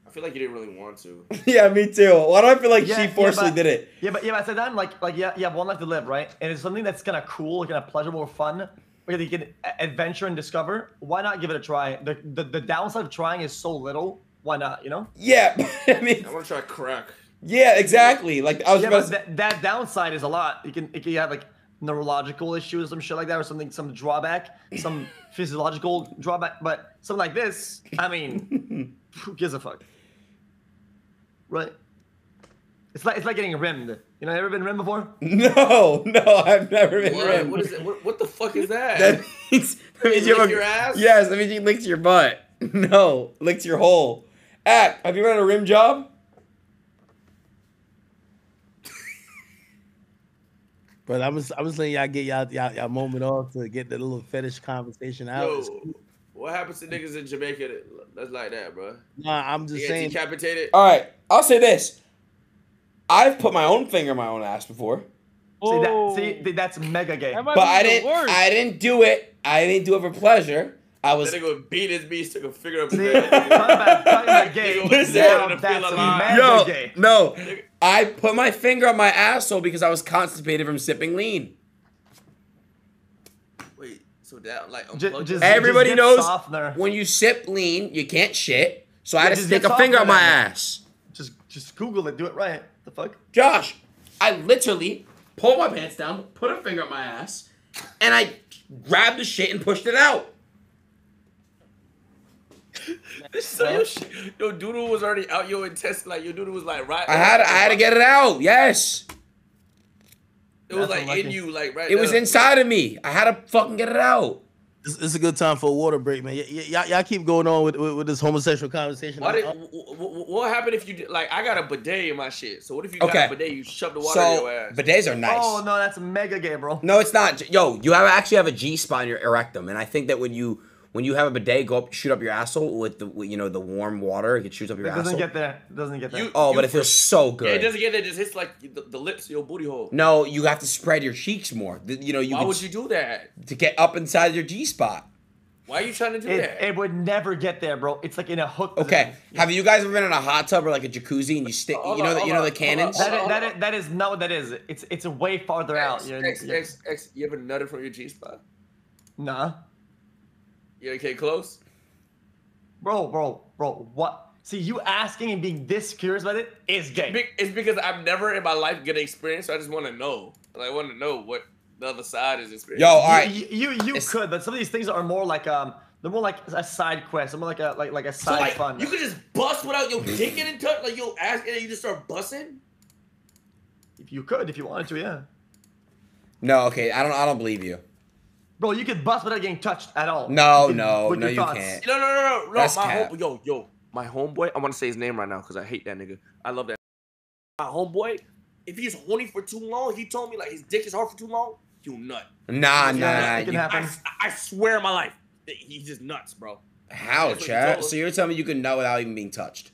I feel like you didn't really want to. Yeah, me too. Why do I feel like yeah, she forcefully yeah, but, did it? Yeah, but yeah, but at the time, like, like yeah, you have one life to live, right? And it's something that's kind of cool, kind of pleasurable, or fun, where you can adventure and discover. Why not give it a try? The the, the downside of trying is so little. Why not? You know? Yeah, I mean, I want to try crack. Yeah, exactly. Like I was yeah, about to say that, that downside is a lot. You can, you have like neurological issues, some shit like that, or something, some drawback, some physiological drawback. But something like this, I mean, who gives a fuck, right? It's like it's like getting rimmed. You know, ever been rimmed before? No, no, I've never been what? rimmed. What is it? What, what the fuck is that? That means, that means you, you lick a, your ass. Yes, that means you licked your butt. No, licked your hole. App, have you ever had a rim job? But I was I was letting y'all get y'all y'all moment off to get the little fetish conversation out. Yo, what happens to niggas in Jamaica that, that's like that, bro? Nah, I'm just saying. Decapitated. All right, I'll say this. I've put my own finger in my own ass before. Oh. See, that, see, that's mega gay. That but I didn't. I didn't do it. I didn't do it for pleasure. I was that nigga beat his beast, took a figure up. Yo, no, I put my finger on my asshole because I was constipated from sipping lean. Wait, so that like just, just, everybody just knows softener. When you sip lean, you can't shit. So yeah, I had to stick a finger on my ass. Just, just Google it. Do it right. The fuck, Josh? I literally pulled my pants down, put a finger on my ass, and I grabbed the shit and pushed it out. This so yo, yo doodle was already out your intestine. Like your doodle was like right. I had I had to get it out. Yes. It was like in you, like right. It was inside of me. I had to fucking get it out. It's, it's a good time for a water break, man. Y'all keep going on with, with with this homosexual conversation. What, did, what happened if you did, like? I got a bidet in my shit. So what if you got okay. a bidet? You shove the water so, in your ass. Bidets are nice. Oh no, that's mega gay, bro. No, it's not. Yo, you have actually have a G spot in your erectum, and I think that when you. When you have a bidet, go up, shoot up your asshole with the, you know, the warm water. It shoots up your asshole. It doesn't get there. It doesn't get there. You, oh, you but it feels so good. Yeah, it doesn't get there. It just hits like the, the lips, your booty hole. No, you have to spread your cheeks more. You know, you. Why would you do that? To get up inside your G spot. Why are you trying to do it, that? It would never get there, bro. It's like in a hook. Okay. Yeah. Have you guys ever been in a hot tub or like a jacuzzi and you stick? Oh, you know, on, the, you know on, the cannons. That is, that, is, that is not what that is. It's it's a way farther X, out. You know, X, X, X, X. You ever nutted from your G spot? Nah. You okay, close? Bro, bro, bro, what? See, you asking and being this curious about it is gay. It's because I've never in my life get an experience, so I just want to know. I want to know what the other side is experiencing. Yo, all right. You, you, you, you could, but some of these things are more like, um, they're more like a side quest. They're more like a, like, like a side so like, fun. You could just bust without your dick getting touched? Like, you'll ask and you just start busting? If you could, if you wanted to, yeah. No, okay, I don't, I don't believe you. Bro, you could bust without getting touched at all. No, no, no, you can't. No, no, no, no, no. That's my home, yo, yo, my homeboy. I want to say his name right now because I hate that nigga. I love that. My homeboy, if he's horny for too long, he told me like his dick is hard for too long. You nut. Nah, nah, nah. It can happen. I, I swear in my life, he's just nuts, bro. How, Chad? So you're telling me you can nut without even being touched?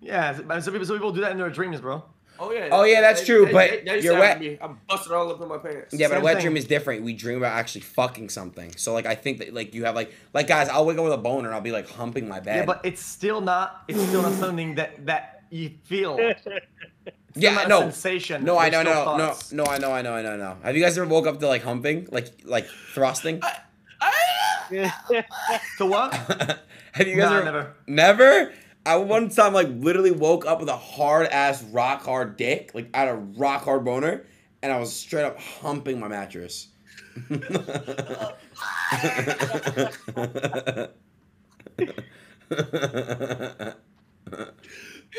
Yeah, some people, some people do that in their dreams, bro. Oh yeah. Oh yeah, that's true. They, but they, they you're wet. Me. I'm busted all up in my pants. Yeah, but Same a wet thing. dream is different. We dream about actually fucking something. So like, I think that like you have like like guys, I'll wake up with a boner and I'll be like humping my bed. Yeah, but it's still not. It's still not something that that you feel. It's yeah, not no. A sensation. No, I know, no, no, no, I know, I know, I know, no. Have you guys ever woke up to like humping, like like thrusting? I, I, to what? Have you guys nah, ever? Never. Never. I one time like literally woke up with a hard ass rock hard dick, like I had a rock hard boner, and I was straight up humping my mattress. You're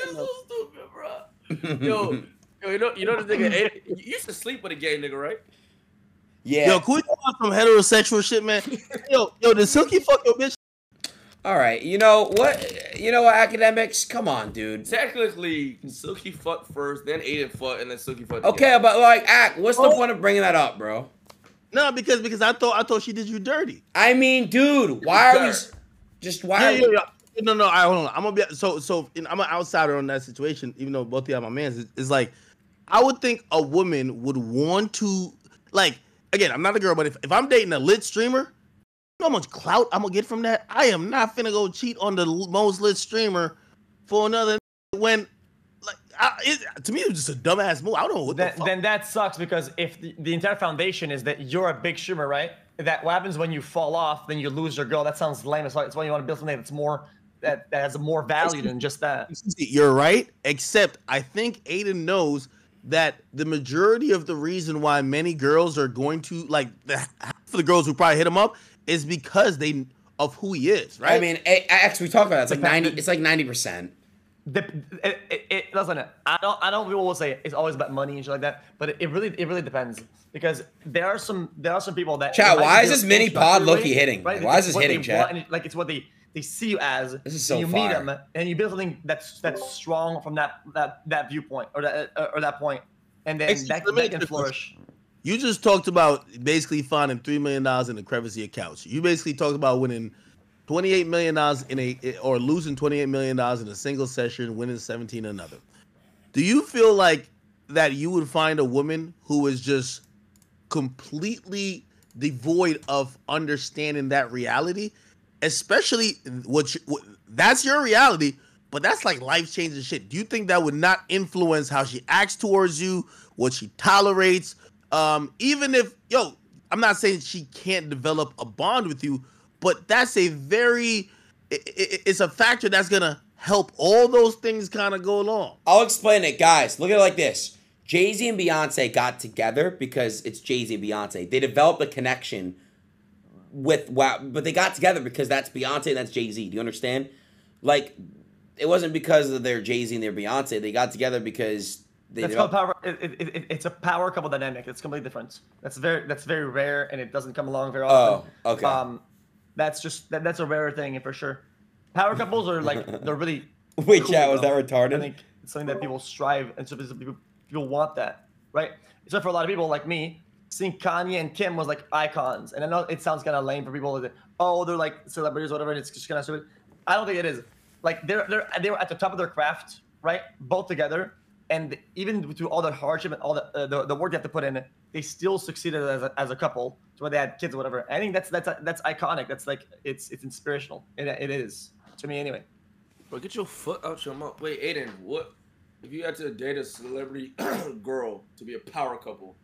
so stupid, bro. Yo, yo, you know, you know this nigga. Ate, you used to sleep with a gay nigga, right? Yeah. Yo, quit from heterosexual shit, man. Yo, yo, did Silky fuck your bitch? All right, you know what? You know what, Akademiks? Come on, dude. Technically, Silky fucked first, then Adin fucked, and then Silky fucked. Okay, again. But like, Ak, what's oh. the point of bringing that up, bro? No, because because I thought I thought she did you dirty. I mean, dude, why are we? Just why? Yeah, are yeah, we... No, no, I hold on. I'm gonna be so so. And I'm an outsider on that situation, even though both of you are my mans. It's, it's like, I would think a woman would want to like. Again, I'm not a girl, but if if I'm dating a lit streamer. How much clout I'm gonna get from that? I am not finna go cheat on the most lit streamer for another when, like, I, it, to me, it was just a dumbass move. I don't know what that, the fuck. Then that sucks because if the, the entire foundation is that you're a big streamer, right? That what happens when you fall off, then you lose your girl. That sounds lame. It's why you want to build something that's more that, that has more value than just that. You're right, except I think Adin knows that the majority of the reason why many girls are going to like the half of the girls who probably hit him up. Is because they of who he is, right? I mean, actually, we talk about it. It's like ninety. It's like ninety percent. It doesn't. I don't. I don't. People will say it's always about money and shit like that. But it, it really, it really depends because there are some. There are some people that. Chat. Why is this mini pod Loki hitting? Right? Why is this hitting, Chat? It, like it's what they they see you as. This is so You fire. meet them and you build something that's that's strong from that that that viewpoint or that uh, or that point, and then it's that, that can flourish. You just talked about basically finding three million dollars in the crevice of your couch. You basically talked about winning twenty-eight million dollars in a or losing twenty-eight million dollars in a single session, winning seventeen in another. Do you feel like that you would find a woman who is just completely devoid of understanding that reality? especially what, you, what that's your reality, but that's like life-changing shit. Do you think that would not influence how she acts towards you, what she tolerates? Um, even if, yo, I'm not saying she can't develop a bond with you, but that's a very, it, it, it's a factor that's going to help all those things kind of go along. I'll explain it, guys. Look at it like this. Jay-Z and Beyonce got together because it's Jay-Z and Beyonce. They developed a connection with, wow, but they got together because that's Beyonce and that's Jay-Z. Do you understand? Like, it wasn't because of their Jay-Z and their Beyonce. They got together because they that's called power. It, it, it, it's a power couple dynamic. It's completely different. That's very that's very rare, and it doesn't come along very often. Oh, okay. Um, that's just that, that's a rarer thing, and for sure, power couples are like they're really. Wait, cool, chat, was that retarded? I think it's something that people strive, and so people people want that, right? So for a lot of people like me, seeing Kanye and Kim was like icons, and I know it sounds kind of lame for people that oh they're like celebrities or whatever. And it's just kind of stupid. I don't think it is. Like they're they're they were at the top of their craft, right? Both together, and even through all the hardship and all the uh, the, the work they have to put in, they still succeeded as a, as a couple. So when they had kids or whatever, I think that's that's that's iconic. That's like it's it's inspirational. It it is to me anyway. Bro, get your foot out your mouth. Wait, Aiden, what if you had to date a celebrity girl to be a power couple?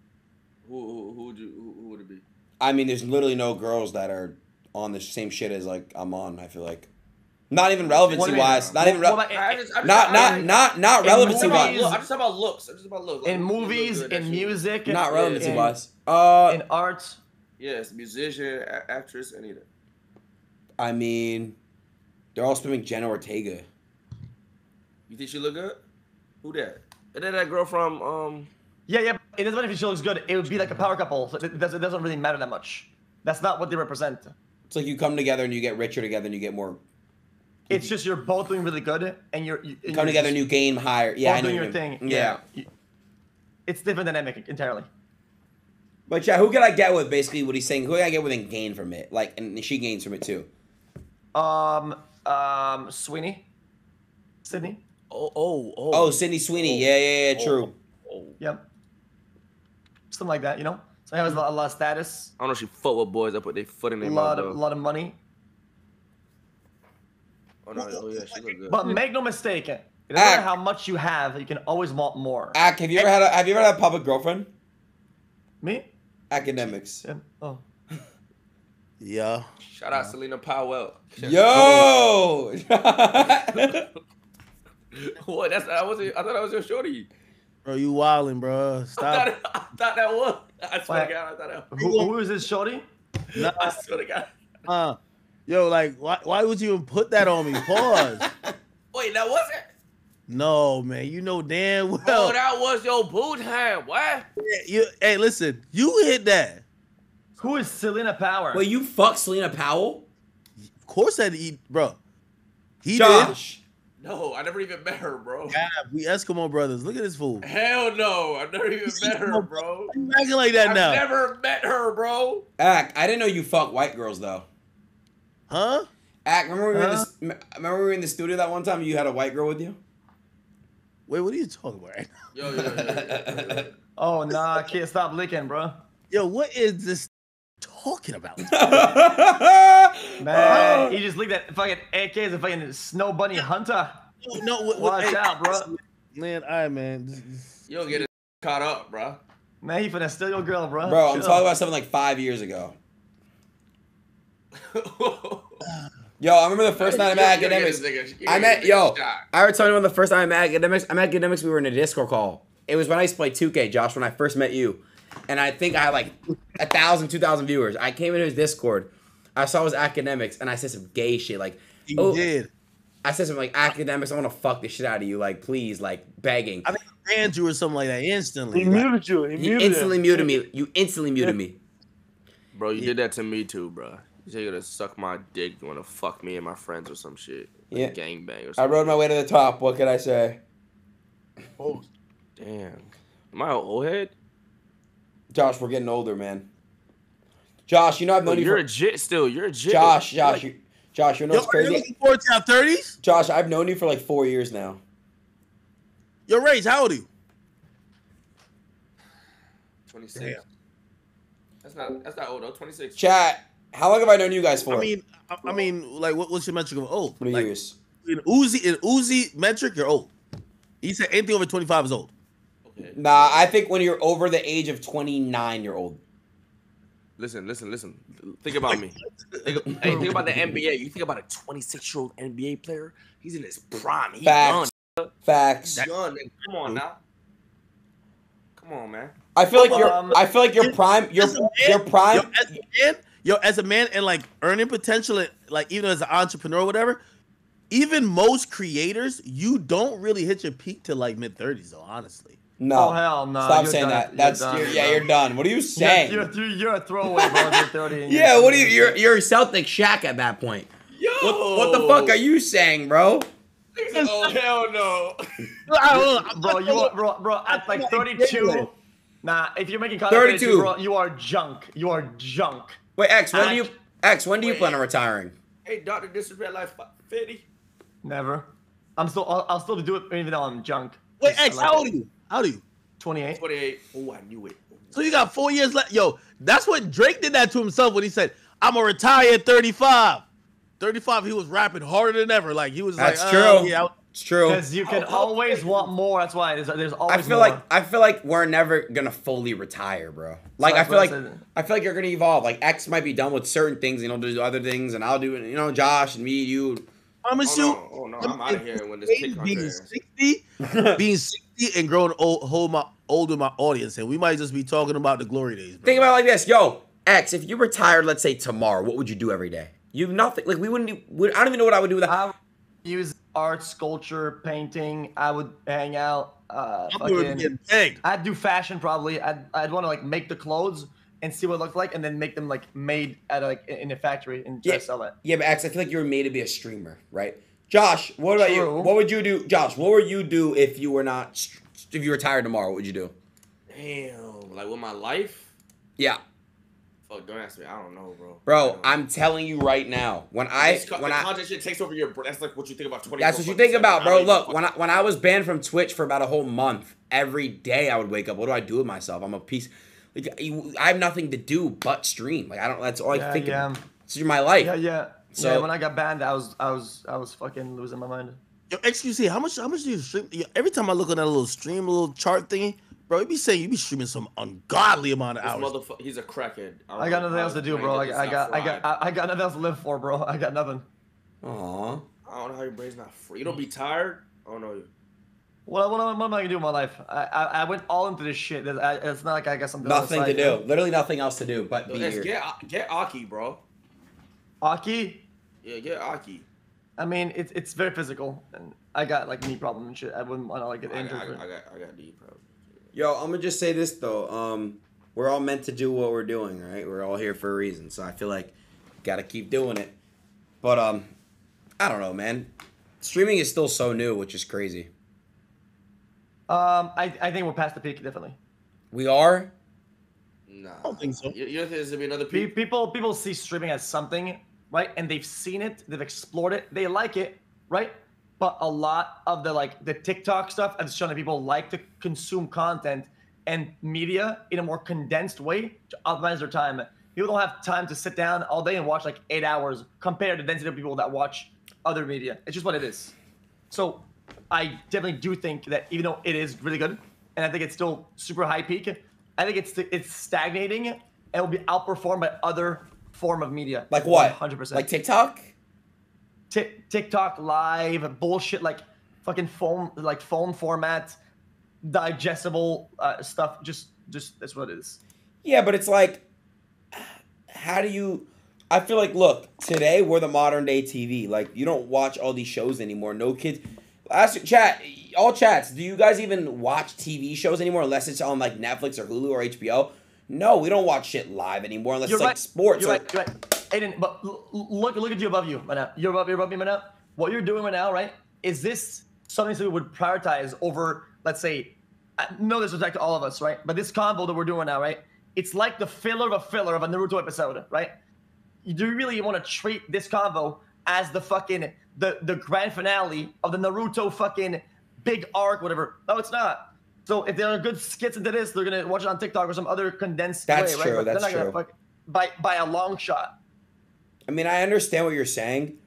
Who who, who would you who, who would it be? I mean, there's literally no girls that are on the same shit as like I'm on. I feel like. Not even relevancy-wise. Not even not not not not relevancy-wise. I'm just talking about looks. I'm just about looks. In movies, in music, not relevancy-wise. Uh, in art. Yes, musician, actress, any of that. I mean, they're all spinning Jenna Ortega. You think she look good? Who that? And then that girl from um. Yeah, yeah. It doesn't matter if she looks good. It would be like a power couple. So it doesn't it doesn't really matter that much. That's not what they represent. It's like you come together and you get richer together and you get more. It's just you're both doing really good, and you're you, come you're together. New game higher, yeah. Both I doing your thing, yeah. yeah. It's different dynamic entirely. But yeah, who can I get with? Basically, what he's saying, who can I get with and gain from it? Like, and she gains from it too. Um, um, Sweeney, Sydney. Oh, oh, oh. Oh, Sydney Sweeney. Oh, yeah, yeah, yeah. True. Oh, oh. Yep. Something like that, you know. So he has a lot, a lot of status. I don't know if she fuck with boys. I put their foot in their mouth. A lot of, a lot of money. Oh, no, oh, yeah, she look good. But make no mistake, it doesn't matter how much you have, you can always want more. Ak, have you ever had a have you ever had a public girlfriend? Me? Akademiks. Yeah. Oh. Yeah. Shout out yeah. Selena Powell. Shout Yo! What? That's I wasn't. I thought that was your shorty. Bro, you wildin', bro. Stop. I thought, I thought that was. I swear to God, I thought that was. Who, who is this shorty? No, I swear to God. Uh. Yo, like, why, why would you even put that on me? Pause. Wait, that wasn't? No, man. You know damn well. Oh, that was your boot hand. What? Yeah, you, hey, listen. You hit that. Who is Selena Powell? Wait, you fucked Selena Powell? Of course I did. Bro. He Josh. Did. No, I never even met her, bro. God, we Eskimo brothers. Look at this fool. Hell no. I've never even met her, bro. You acting like that I've now. I've never met her, bro. Act, I didn't know you fucked white girls, though. Huh? Act, remember, we huh? Were in the, remember we were in the studio that one time you had a white girl with you? Wait, what are you talking about? Yo, yo, yo, yo, yo, yo, yo. Oh, nah, kid, stop licking, bro. Yo, what is this talking about? Man, he just licked that fucking A K as a fucking snow bunny hunter. Yo, no, what, what, watch hey, out, bro. Man, all right, man. You'll get it caught up, bro. Man, he finna steal your girl, bro. Bro, I'm Chill. talking about something like five years ago. Yo, I remember the first night I met Akademiks. I met yo. I already told you when the first time I met Akademiks. I met Akademiks. We were in a Discord call. It was when I used to play two K, Josh. When I first met you, and I think I had like a thousand, two thousand viewers. I came into his Discord. I saw his Akademiks, and I said some gay shit like, you oh. did. I said something like Akademiks. I want to fuck the shit out of you. Like, please, like begging. I think I banned you or something like that instantly. He like, muted you. He muted you instantly him. muted me. You instantly muted me. Bro, you yeah. did that to me too, bro. You're gonna suck my dick. You wanna fuck me and my friends or some shit? Like yeah, gangbang or something. I rode my way to the top. What could I say? Oh, damn. Am I an old head? Josh, we're getting older, man. Josh, you know I've known Yo, you. You're for... a jit still. You're a jit. Josh, Josh, like... you, Josh, you know what's crazy? Are you looking forward to our thirties? Josh, I've known you for like four years now. Yo, Rage, how old are you? Twenty-six. Damn. That's not. That's not old though. Twenty-six. Chat. How long have I known you guys for? I mean, I, I mean, like, what, what's your metric of old? Three like, years. In Uzi, in Uzi metric, you're old. He said anything over twenty-five is old. Okay. Nah, I think when you're over the age of twenty-nine, you're old. Listen, listen, listen. Think about me. Think, hey, think about the N B A. You think about a twenty-six-year-old N B A player? He's in his prime. He's Facts. young. Facts. He's young. Come on now. Come on, man. I feel Come like on, you're. I feel like your prime. Your your prime. Yo, as a man, yo, as a man, and like earning potential, and like even as an entrepreneur, or whatever. Even most creators, you don't really hit your peak to like mid thirties, though. Honestly. No. Oh, hell no. Stop you're saying done. that. That's you're done, you're, yeah, you're done. What are you saying? You're, you're, you're a throwaway, bro. You're thirty. Yeah, what are you? You're you're Celtic Shaq at that point. Yo, what, what the fuck are you saying, bro? Oh hell no, bro. You are, bro, bro. At like thirty-two. Nah, if you're making content, thirty-two, bro, you are junk. You are junk. Wait, X. When I, do you X? When do wait, you plan on retiring? Hey, Doctor Disrespect Life fifty. Never. I'm still. I'll, I'll still do it even though I'm junk. Wait, X. Like how old are you? How do you? twenty-eight. twenty-eight. Oh, I knew it. So you got four years left. Yo, that's what Drake did that to himself when he said, I'm going to retire at thirty-five. thirty-five, he was rapping harder than ever. Like, he was that's like, oh, true. Yeah. It's true. Because you can I'll, always I'll, want more. That's why there's, there's always I feel more. Like, I feel like we're never going to fully retire, bro. Like, I feel like, I feel like you're going to evolve. Like, X might be done with certain things and he'll do other things. And I'll do it. You know, Josh and me, you. I'm gonna shoot. Oh no, I'm out of here when this kick being sixty, being sixty and growing old, hold my older my audience, and we might just be talking about the glory days. Bro. Think about it like this, yo, X. If you retired, let's say tomorrow, what would you do every day? You nothing. Like we wouldn't. Do, we, I don't even know what I would do with that. I would use art, sculpture, painting. I would hang out. Uh, fucking, I'd do fashion probably. I'd I'd want to like make the clothes and see what it looks like, and then make them like made at a, like in a factory and try yeah. to sell it. Yeah, but Ax, I feel like you were made to be a streamer, right? Josh, what about True. you? What would you do, Josh? What would you do if you were not, if you retired tomorrow? What would you do? Damn, like with my life? Yeah. Fuck, don't ask me. I don't know, bro. Bro, know. I'm telling you right now, when I when the I content shit takes over your brain. That's like what you think about twenty. That's what you think about, bro. Look, when I when I was banned from Twitch for about a whole month, every day I would wake up. What do I do with myself? I'm a piece. I have nothing to do but stream. Like I don't. That's all yeah, I think. Yeah. Of. This is my life. Yeah, yeah. So yeah, when I got banned, I was, I was, I was fucking losing my mind. Yo, xQc, how much, how much do you stream? Yo, every time I look on that little stream, little chart thingy, bro, you be saying you be streaming some ungodly amount of this hours. He's a crackhead. I, I got nothing else to do, bro. Like, I got, I got, I got, I got nothing else to live for, bro. I got nothing. Aww. I don't know how your brain's not free. You don't be tired. I don't know. What, what, what am I going to do with my life? I, I I went all into this shit. I, it's not like I got something Nothing to do. Literally nothing else to do but be here. Get, get Aki, bro. Aki? Yeah, get Aki. I mean, it's it's very physical. And I got, like, knee problem and shit. I wouldn't want to, like, get injured. I got, I, got, I got knee problem. Yo, I'm going to just say this, though. Um, We're all meant to do what we're doing, right? We're all here for a reason. So I feel like got to keep doing it. But, um, I don't know, man. Streaming is still so new, which is crazy. Um, I I think we're past the peak, definitely. We are? No. I don't think so. You, you don't think there's gonna be another peak? People people see streaming as something, right? And they've seen it, they've explored it, they like it, right? But a lot of the like the TikTok stuff has shown that people like to consume content and media in a more condensed way to optimize their time. People don't have time to sit down all day and watch like eight hours compared to the density of people that watch other media. It's just what it is. So I definitely do think that even though it is really good, and I think it's still super high peak, I think it's it's stagnating and will be outperformed by other form of media. Like what? one hundred percent. Like TikTok? TikTok live, bullshit, like fucking phone, like phone format, digestible uh, stuff. Just, just that's what it is. Yeah, but it's like, how do you... I feel like, look, today we're the modern day T V. Like, you don't watch all these shows anymore. No kids... Ask chat, all chats, do you guys even watch T V shows anymore unless it's on like Netflix or Hulu or H B O? No, we don't watch shit live anymore unless you're it's right. like sports. You're or right, you're right. Aiden, but look, look at you above you right now. You're above, you're above me right now. What you're doing right now, right? Is this something that we would prioritize over, let's say, I know this is like to all of us, right? But this combo that we're doing now, right? It's like the filler of a filler of a Naruto episode, right? Do you really want to treat this combo as the fucking... The, the grand finale of the Naruto fucking big arc, whatever. No, it's not. So if there are good skits into this, they're going to watch it on TikTok or some other condensed That's way, true, right? But that's they're not true. Gonna fuck by, by a long shot. I mean, I understand what you're saying,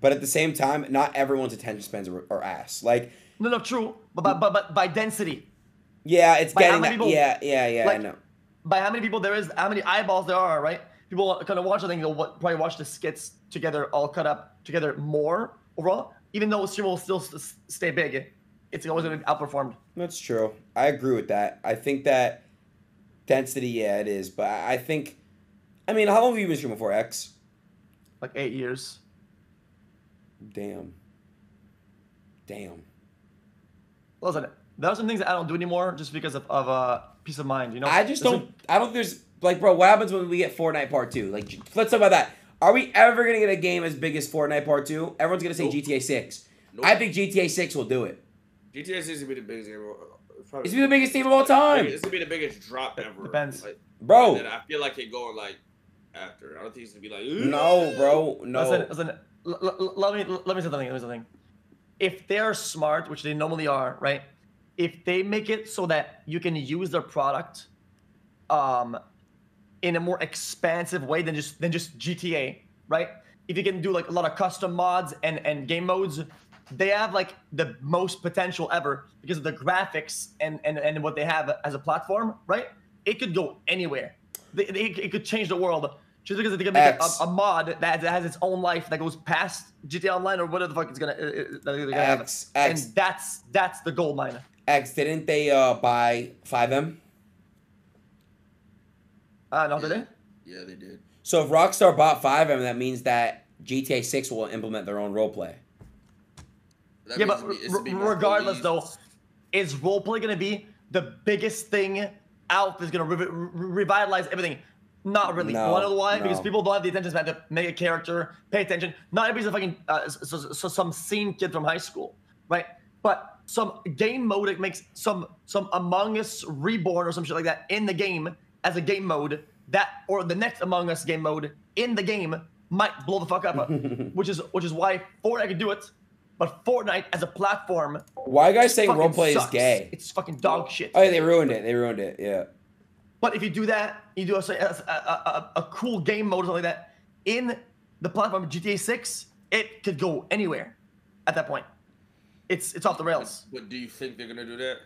but at the same time, not everyone's attention spans are, are ass. Like, no, no, true, but by, but but by density. Yeah, it's by getting that. People, yeah, yeah, yeah. Like, I know. By how many people there is, how many eyeballs there are, right? People kind of watch. I think they'll probably watch the skits together, all cut up together more overall. Even though stream will still stay big, it's always going to be outperformed. That's true. I agree with that. I think that density, yeah, it is. But I think, I mean, how long have you been streaming for, X? Like eight years. Damn. Damn. Listen, there are some things that I don't do anymore just because of, of uh, peace of mind, you know? I just there's don't, a, I don't think there's, like, bro, what happens when we get Fortnite Part two? Like, let's talk about that. Are we ever going to get a game as big as Fortnite Part two? Everyone's going to say nope. G T A six. Nope. I think G T A six will do it. G T A six will be the biggest game of all time. It's going to be the biggest game of all time. It's going to be the biggest drop ever. Depends. Like, bro. And I feel like it going, like, after. I don't think it's going to be like, ooh. No, bro. No. Listen, listen. L let me let me say something. Let me say something. If they're smart, which they normally are, right? If they make it so that you can use their product, um, in a more expansive way than just than just G T A, right? If you can do like a lot of custom mods and and game modes, they have like the most potential ever because of the graphics and and and what they have as a platform, right? It could go anywhere. They, they, it could change the world. Just because they can make a, a, a mod that, that has its own life that goes past G T A Online or whatever the fuck it's gonna, uh, gonna X, have. X. And that's that's the gold mine. X, didn't they uh, buy FiveM? Uh, no, yeah. Did they? Yeah, they did. So if Rockstar bought FiveM, that means that G T A six will implement their own roleplay. That yeah, but it's, it's regardless, though, is roleplay gonna be the biggest thing out that's gonna re revitalize everything? Not really. No, one of the why? No. Because people don't have the attention span to make a character, pay attention. Not everybody's a fucking uh, so, so some scene kid from high school, right? But some game mode that makes some some Among Us Reborn or some shit like that in the game as a game mode that or the next Among Us game mode in the game might blow the fuck up, which is which is why Fortnite could do it. But Fortnite as a platform, why are you guys saying roleplay is gay? It's fucking dog shit. Oh, yeah, they ruined it. They ruined it. Yeah. But if you do that, you do a, a, a, a cool game mode or something like that in the platform G T A six, it could go anywhere at that point. It's it's off the rails. But do you think they're going to do that?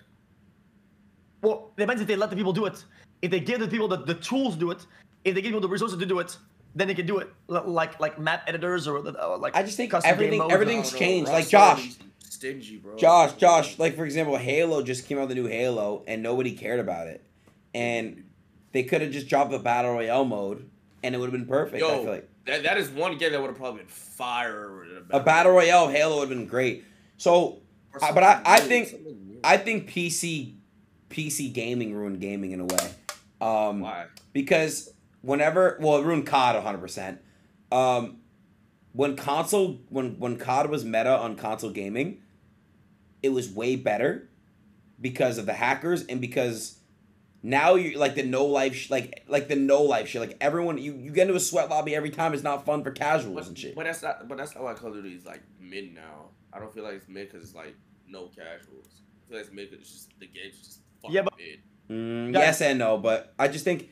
Well, it depends if they let the people do it. If they give the people the, the tools to do it, if they give people the resources to do it, then they can do it. Like like map editors or, or like I just think custom everything, game everything's no, changed. No, like Josh. Stingy, bro. Josh, Josh, like for example, Halo just came out, the new Halo, and nobody cared about it. And they could have just dropped a battle royale mode, and it would have been perfect. Yo, I feel like that, that is one game that would have probably been fire. A battle royale Halo would have been great. So, I, but I, I think I think P C P C gaming ruined gaming in a way. Um, Why? Because whenever well, it ruined C O D one hundred percent. Um, when console when when C O D was meta on console gaming, it was way better because of the hackers and because. Now you like the no life, sh like like the no life shit. Like everyone, you, you get into a sweat lobby every time. It's not fun for casuals but, and shit. But that's not. But that's not why Call of Duty is like mid now. I don't feel like it's mid because it's like no casuals. I feel like it's mid because it's just the game's just fucking yeah, but, mid. Mm, yes and no, but I just think,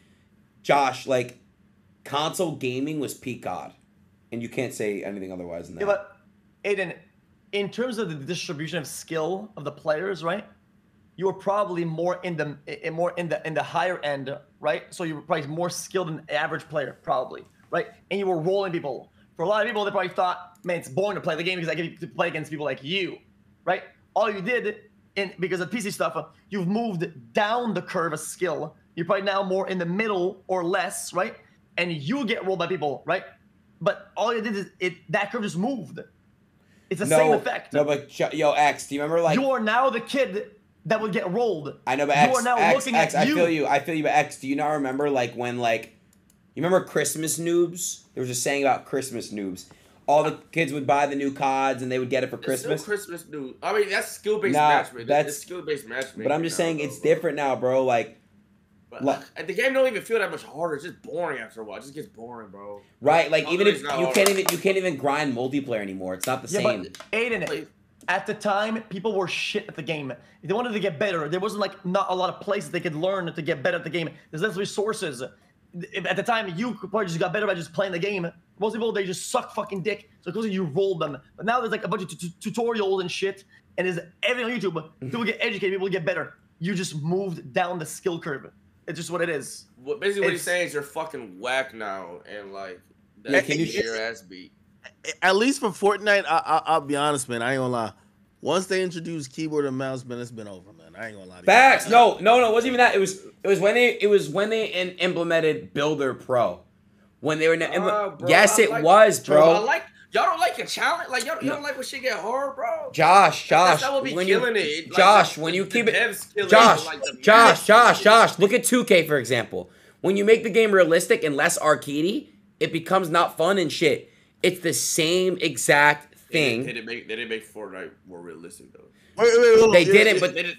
Josh, like console gaming was peak C O D, and you can't say anything otherwise than that. Yeah, but Aiden, in terms of the distribution of skill of the players, right? You were probably more in the more in the in the higher end, right? So you were probably more skilled than the average player, probably, right? And you were rolling people. For a lot of people, they probably thought, man, it's boring to play the game because I get to play against people like you, right? All you did, in because of P C stuff, you've moved down the curve of skill. You're probably now more in the middle or less, right? And you get rolled by people, right? But all you did is it that curve just moved. It's the no, same effect. No, but yo, X, do you remember like you are now the kid that would get rolled. I know, but X, you are now X, looking X, at X, you. I feel you. I feel you, but X, do you not remember, like, when, like, you remember Christmas noobs? There was a saying about Christmas noobs. All the kids would buy the new C O Ds, and they would get it for it's Christmas. Still Christmas noob. I mean, that's skill-based nah, matchmaking. That's it's skill-based matchmaking. But I'm just now, saying bro, it's bro. different now, bro. Like, but, like, the game don't even feel that much harder. It's just boring after a while. It just gets boring, bro. Right? Like, even if you harder. can't even you can't even grind multiplayer anymore. It's not the yeah, same. But Aiden. Like, at the time, people were shit at the game. They wanted to get better. There wasn't like not a lot of places they could learn to get better at the game. There's less resources. at the time, you probably just got better by just playing the game. Most people, they just suck fucking dick, so because you roll them. But now there's like a bunch of t- tutorials and shit, and there's everything on YouTube. People get educated, people get better. You just moved down the skill curve. It's just what it is. Well, basically, what it's, he's saying is you're fucking whack now, and like that's yeah, can you your ass beat. At least for Fortnite, I, I, I'll be honest, man. I ain't gonna lie. Once they introduced keyboard and mouse, man, it's been over, man. I ain't gonna lie to Facts. you. Facts. No, no, no. It wasn't even that. It was, it was when they, it was when they in, implemented Builder Pro. When they were, in, uh, bro, yes, I it like, was, bro. bro I like, y'all don't like your challenge. Like y'all, y'all no. don't like when shit get hard, bro. Josh, Josh, that will be when killing you, it. Like, Josh, like, when you keep it, Josh, like Josh, Josh, Josh. Look at two K for example. When you make the game realistic and less arcadey, it becomes not fun and shit. It's the same exact. Thing. They didn't make they didn't make Fortnite more realistic though. Wait, wait, wait, they didn't, but they, did,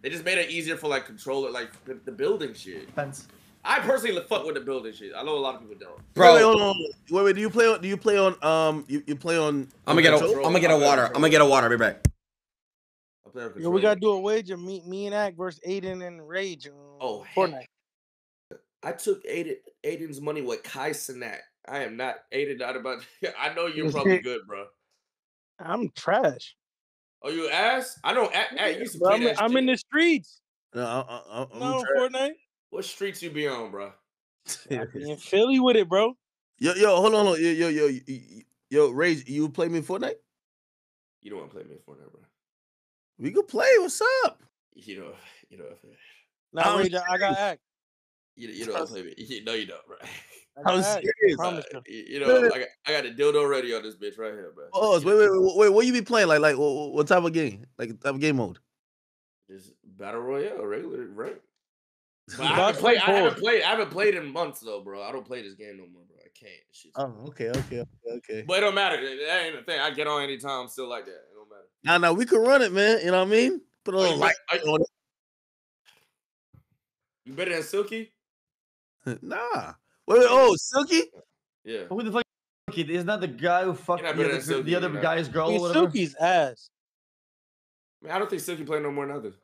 they just made it easier for like controller, like the, the building shit. Depends. I personally fuck with the building shit. I know a lot of people don't. Bro, wait, wait, hold on. Wait, wait, do you play on? Do you play on? Um, you, you play on? I'm gonna get a I'm gonna get a water. I'm gonna get a water. Be back. Yo, we gotta do a wager. Me, me and Ack versus Aiden and Rage. Oh, Fortnite. Heck. I took Aiden Aiden's money with Kai Cenat. I am not Aiden. Not about. I know you're probably good, bro. I'm trash. Oh, you ass? I don't. I, I used to play I'm, that I'm in the streets. No, I, I, I'm no, Fortnite. What streets you be on, bro? In Philly with it, bro. Yo, yo, hold on, hold on. yo, yo, yo, yo, yo Rage, you play me in Fortnite? You don't want to play me in Fortnite, bro. We could play. What's up? You know, you know. Nah, Rage, I gotta act. You, you don't play me. You, no, you don't, bro. I'm serious. Uh, you know, I got, I got a dildo ready on this bitch right here, bro. Oh, wait, wait, wait, wait. What you be playing? Like, like, what, what type of game? Like, type of game mode? Just battle royale, regular, right? But I haven't played. I haven't played. I haven't played in months though, bro. I don't play this game no more, bro. I can't. Shit. Oh, okay, okay, okay, okay. But it don't matter. That ain't a thing. I get on anytime. I'm still like that. It don't matter. Nah, nah, we could run it, man. You know what I mean? Put a little light on it. You better than Silky? Nah. Wait, wait, oh, Silky? Yeah. Who the fuck is Silky? Isn't that the guy who fucked the other, Silky, the other guy's girl? I mean, or whatever? Silky's ass. Man, I don't think Silky playing no more than others.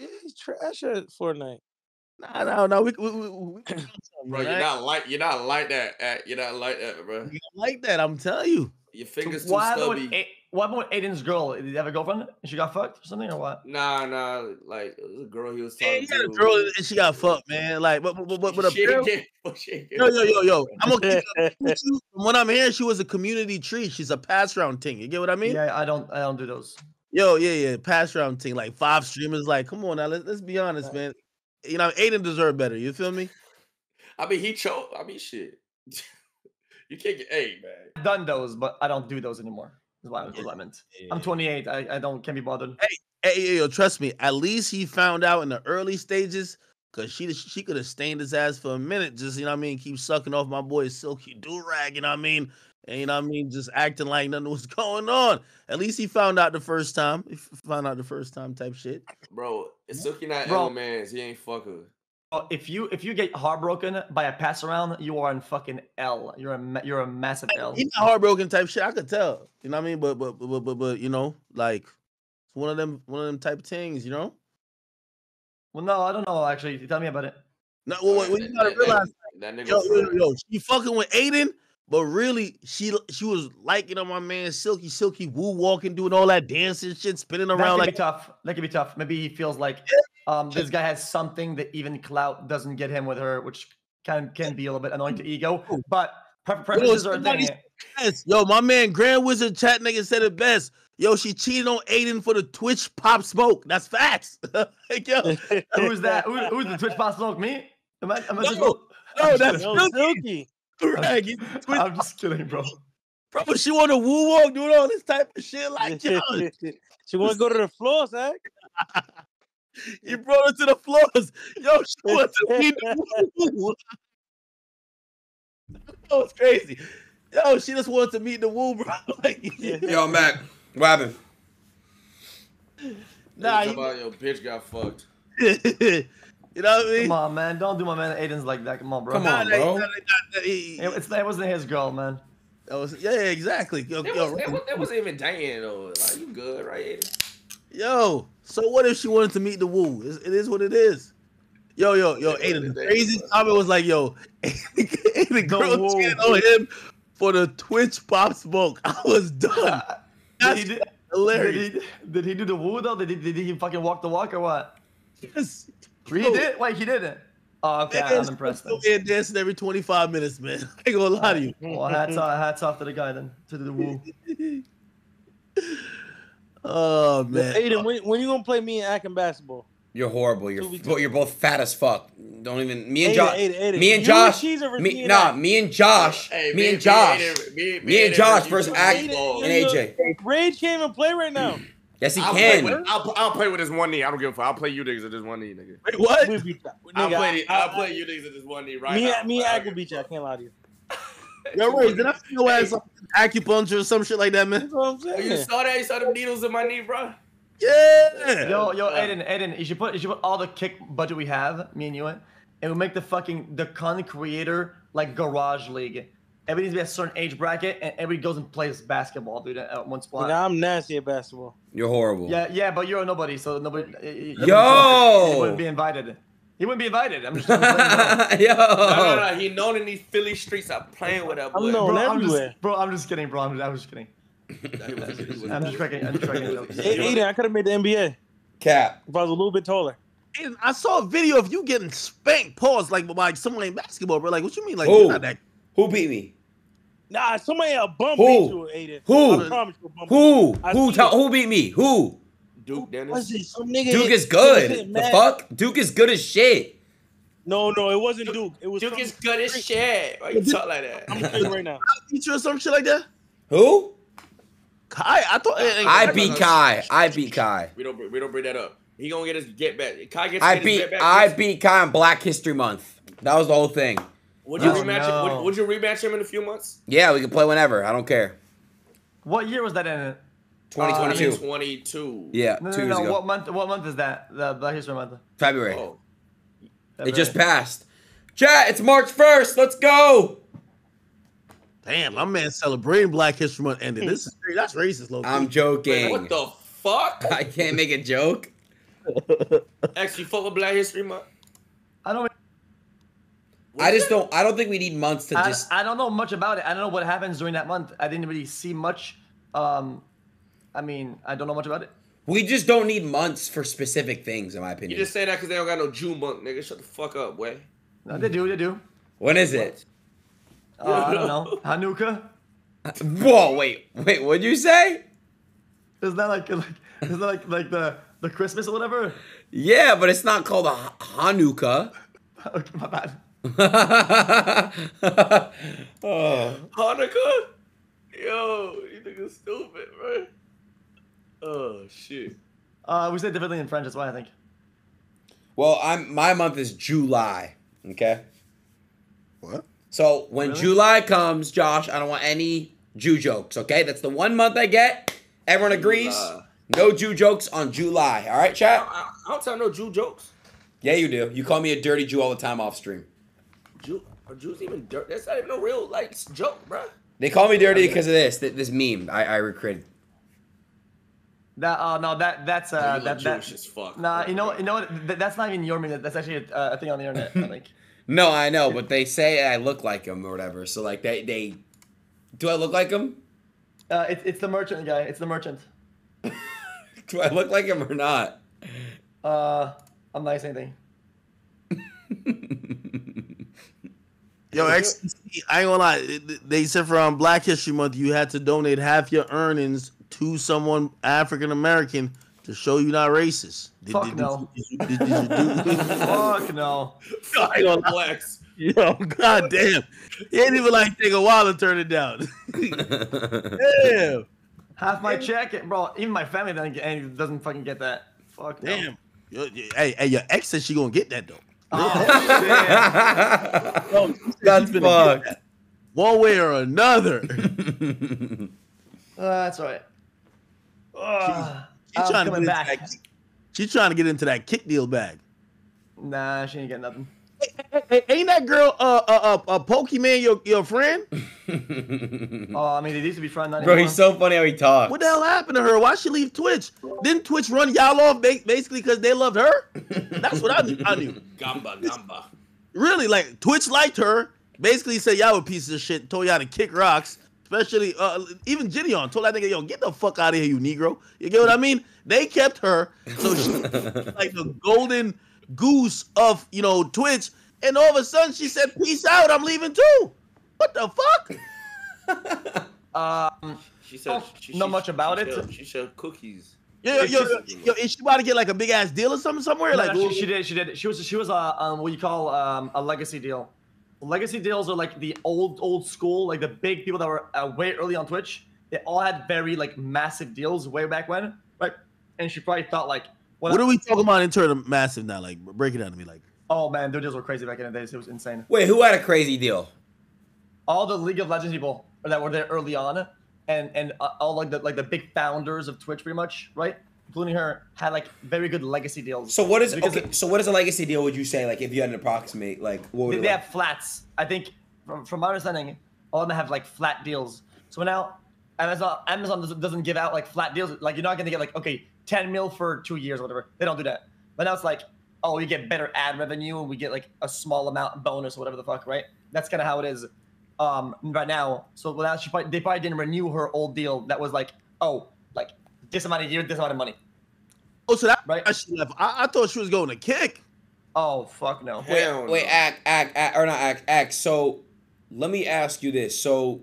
Yeah, he's trash at Fortnite. Nah, no, no, we, we, we, we bro, you're not like, you're not like that, you're not like that, bro. You're not like that, I'm telling you. Your fingers so too stubby. A- what about Aiden's girl? Did he have a girlfriend? And she got fucked or something or what? Nah, nah, like it was a girl he was talking yeah, to. Yeah, girl, and she got fucked, man. Like, but but but but a girl. Yo yo yo yo, I'm okay. From what I'm hearing, she was a community treat. She's a pass round thing. You get what I mean? Yeah, I don't, I don't do those. Yo, yeah, yeah, pass round thing. Like five streamers. Like, come on now, let's let's be honest, man. You know, Aiden deserved better. You feel me? I mean, he chose. I mean, shit. You can't get eight, man. I've done those, but I don't do those anymore. Is what I was yeah. lament. Yeah. I'm twenty-eight. I, I don't can't be bothered. Hey, hey, yo, trust me. At least he found out in the early stages, cause she she could have stained his ass for a minute. Just, you know what I mean, keep sucking off my boy Silky Durag. You know what I mean, and you know what I mean, just acting like nothing was going on. At least he found out the first time. He found out the first time type shit. Bro, it's Silky not L man's. He ain't fucking. If you if you get heartbroken by a pass around, you are in fucking L. You're a you're a massive L. He's not heartbroken type shit. I could tell. You know what I mean? But but but but but you know, like it's one of them one of them type of things. You know? Well, no, I don't know. Actually, tell me about it. No, well, what, what you gotta realize, that, that, that yo, yo, yo, she fucking with Aiden, but really she she was liking on my man Silky Silky woo walking, doing all that dancing shit, spinning around. That could like be tough. That could be tough. Maybe he feels like. Um, this guy has something that even clout doesn't get him with her, which can can be a little bit annoying to ego. But preferences are a thing. Yo, my man Grand Wizard Chat nigga said it best. Yo, she cheated on Aiden for the Twitch Pop Smoke. That's facts. Like, yo, who's that? Who, who's the Twitch Pop Smoke? Me? Am I? Am I no, just... no, that's no, Silky. Silky. I'm, I'm just kidding, bro. Bro, but she want to woo walk, doing all this type of shit, like yo. She want to go to the floors, eh? He brought her to the floors. Yo, she wants to be the woo. That was crazy. Yo, she just wants to meet the woo, bro. Like, yeah. Yo, Mac, what happened? Nah, you... about your bitch got fucked. You know what I mean? Come on, man. Don't do my man Aiden's like that. Come on, bro. Come nah, on, bro. That, that, that, that, he... it, it's, that wasn't his girl, man. That was yeah, exactly. Yo, that, yo, was, right. that, was, that wasn't even Diane, though. Like, you good, right, Aiden? Yo. So what if she wanted to meet the woo? It is what it is. Yo, yo, yo, Aiden. The craziest comment was like, yo, Aiden, the girl no, cheated on him for the Twitch Pop Smoke. I was done. That's did he do, hilarious. Did he, did he do the woo, though? Did he, did he fucking walk the walk or what? Yes. He yo. did? Wait, he didn't. Oh, okay, man, I'm impressed. Still here dancing every twenty-five minutes, man. I ain't gonna lie to you. Well, hats off, hats off to the guy then, to the woo. Oh man, Aiden, oh. when when you gonna play me and Akin basketball? You're horrible. You're well, you're both fat as fuck. Don't even me and Josh. Me and Josh. Me, nah, me and Josh. Hey, me, me and Josh. Me, me, me and Josh versus Akin and A J. Rage can't even play right now. Yes, he I'll can. Play with, I'll, I'll play with this one knee. I don't give a fuck. I'll play you niggas at this one knee, nigga. Wait, what? We'll beat that. Nigga, I'll play, I, I'll I, play I, you niggas at this one knee right me, now. Me and Akin beat you. I can't lie to you. Yo, Rage, did I feel your ass up acupuncture or some shit like that, man? That's what I'm saying. Oh, you saw that? You saw them needles in my knee, bro? Yeah. Yo, yo, Aiden, Aiden, you should put, you should put all the kick budget we have, me and you in, and we make the fucking, the content creator, like, garage league. Everybody needs to be a certain age bracket, and everybody goes and plays basketball, dude, at one spot. Nah, I'm nasty at basketball. You're horrible. Yeah, yeah, but you're a nobody, so nobody. nobody Yo! He wouldn't be invited. He wouldn't be invited. I'm just. Yo! No, no, no. He known in these Philly streets. I'm playing with that boy. I'm known bro, everywhere. I'm just, bro, I'm just kidding, bro. I'm just, I'm just kidding. I'm just cracking. I'm just cracking jokes. Hey, Aiden, I could have made the N B A. Cap. If I was a little bit taller. Aiden, I saw a video of you getting spanked, paused, like by someone in basketball, bro. Like, what you mean? Like, oh. You're not that. Who beat me? Nah, somebody a bum beat you, Aiden. Who? I promise you, bum who? Beat you. Who? Tell, who beat me? Who? Duke Dennis. Some nigga Duke is good. The fuck? Duke is good as shit. No, no, it wasn't Duke. It was Duke is good as shit. Why you talk like that? I'm kidding right now. I beat you or some shit like that. Who? Kai. I thought. I beat Kai. I beat Kai. We don't. We don't bring that up. He gonna get his get back. Kai gets. I beat. I beat Kai on Black History Month. That was the whole thing. Would you, oh, rematch no. him? Would, would you rematch him in a few months? Yeah, we can play whenever. I don't care. What year was that in it? twenty twenty-two. Uh, twenty twenty-two. Yeah, no, no, two years no. ago. What month, what month is that? The Black History Month? February. Oh. February. It just passed. Chat, it's March first. Let's go. Damn, my man celebrating Black History Month ended. This is That's racist, Loki. I'm joking. Wait, what the fuck? I can't make a joke. Actually, fuck with Black History Month. I don't... I just don't. I don't think we need months to I, just. I don't know much about it. I don't know what happens during that month. I didn't really see much. Um, I mean, I don't know much about it. We just don't need months for specific things, in my opinion. You just say that because they don't got no June month, nigga. Shut the fuck up, way. No, they do. They do. When is it? Uh, I don't know. Hanukkah. Whoa! Wait, wait. What'd you say? Is that like, like is that like like the the Christmas or whatever? Yeah, but it's not called a Hanukkah. Okay, my bad. Oh. Hanukkah? Yo, you niggas stupid, bro. Oh shit. Uh, we said differently in French. That's why I think. Well, I'm my month is July. Okay. What? So when really? July comes, Josh, I don't want any Jew jokes. Okay, that's the one month I get. Everyone agrees. July. No Jew jokes on July. All right, chat. I, I, I don't tell no Jew jokes. Yeah, you do. You call me a dirty Jew all the time off stream. Jew, are Jews even dirty? That's not even a real, like, joke, bro. They call me dirty because of this, this meme I, I recreated. That, uh, no, that, that's, uh, that, that's, Jewish as fuck. Nah, bro. you know, you know what, that, that's not even your meme, that's actually a, uh, a thing on the internet, I think. No, I know, but they say I look like him or whatever, so, like, they, they, do I look like him? Uh, it, it's the merchant guy, it's the merchant. Do I look like him or not? Uh, I'm not saying anything. Yo, xQc, I ain't gonna lie. They said from Black History Month, you had to donate half your earnings to someone African American to show you're not racist. Fuck no. Fuck no. I ain't gonna flex. Yo, goddamn. He ain't even like take a while to turn it down. Damn. Half my check, bro. Even my family doesn't get, doesn't fucking get that. Fuck no. Damn. Yo, hey, hey, your ex said she gonna get that though. Oh, no, that's fucked. That. One way or another. uh, that's all right. Uh, she, she, trying to get back. That, she trying to get into that kick deal bag. Nah, she ain't getting nothing. Hey, hey, hey, ain't that girl uh, uh, uh, a Pokemon your, your friend? Oh, I mean, they used to be friends. Bro, anymore. He's so funny how he talks. What the hell happened to her? Why'd she leave Twitch? Didn't Twitch run y'all off basically because they loved her? That's what I knew. I knew. Gamba, gamba. Really, like, Twitch liked her. Basically said, y'all were pieces of shit. Told y'all to kick rocks. Especially, uh, even Gideon told that nigga, yo, get the fuck out of here, you Negro. You get what I mean? They kept her. So she like the golden goose of, you know, Twitch. And all of a sudden, she said, peace out, I'm leaving too. What the fuck? um, she said, she, she, know she, much about she it. Showed, she showed cookies. Yo, yo, yo, yo, is she about to get like a big ass deal or something somewhere? No, like no, she, she did, she did. She was, she was a um, what you call um, a legacy deal. Legacy deals are like the old, old school, like the big people that were uh, way early on Twitch. They all had very like massive deals way back when, right? And she probably thought like, what, what are we talking about in terms of massive now? Like, break it down to me, like. Oh man, their deals were crazy back in the days. It was insane. Wait, who had a crazy deal? All the League of Legends people that were there early on, and and uh, all like the like the big founders of Twitch, pretty much, right? Including her, had like very good legacy deals. So what is okay, it, so what is a legacy deal? Would you say like if you had an approximate like what would they, they like? Have flats? I think from, from my understanding, all of them have like flat deals. So now Amazon Amazon doesn't give out like flat deals. Like you're not gonna get like okay ten mil for two years or whatever. They don't do that. But now it's like, oh, you get better ad revenue and we get like a small amount bonus or whatever the fuck, right? That's kind of how it is um, right now. So without, she probably, they probably didn't renew her old deal that was like, oh, like this amount of year, this amount of money. Oh, so that right? I, I, I thought she was going to kick. Oh, fuck no. Hell wait, no. wait, act, act, act, or not act, act. So let me ask you this. So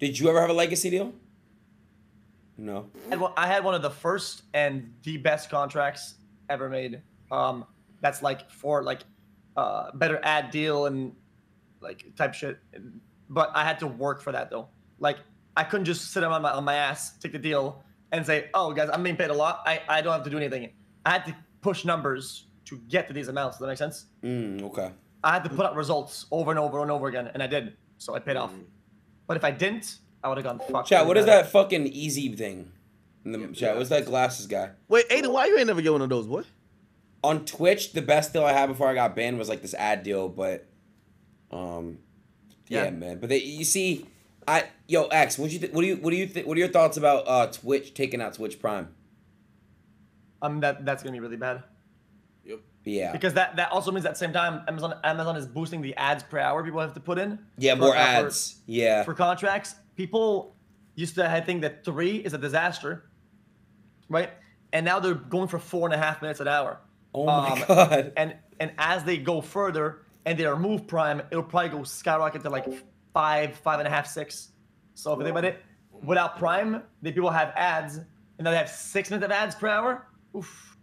did you ever have a legacy deal? No. I had one of the first and the best contracts ever made. Um, that's like for like uh better ad deal and like type shit. But I had to work for that though. Like I couldn't just sit on my on my ass, take the deal, and say, "Oh, guys, I'm being paid a lot. I I don't have to do anything." I had to push numbers to get to these amounts. Does that make sense? Mm, okay. I had to put out results over and over and over again, and I did. So I paid mm. off. But if I didn't, I would have gone fucked. Chat, what is that fucking easy thing? In the yeah, chat, yeah. What's that glasses guy? Wait, Aiden, why you ain't never get one of those, boy? On Twitch, the best deal I had before I got banned was like this ad deal, but, um, yeah, yeah. man. But they, you see, I yo X, what you what do you what do you think? What are your thoughts about uh Twitch taking out Twitch Prime? Um, that that's gonna be really bad. Yep. Yeah. Because that that also means at the same time Amazon Amazon is boosting the ads per hour people have to put in. Yeah, for, more ads. For, yeah. For contracts, people used to I think that three is a disaster, right? And now they're going for four and a half minutes an hour. Oh my um, god! And and as they go further and they remove Prime, it'll probably go skyrocket to like five, five and a half, six. So if they about it, without Prime, the people have ads, and now they have six minutes of ads per hour. Oof!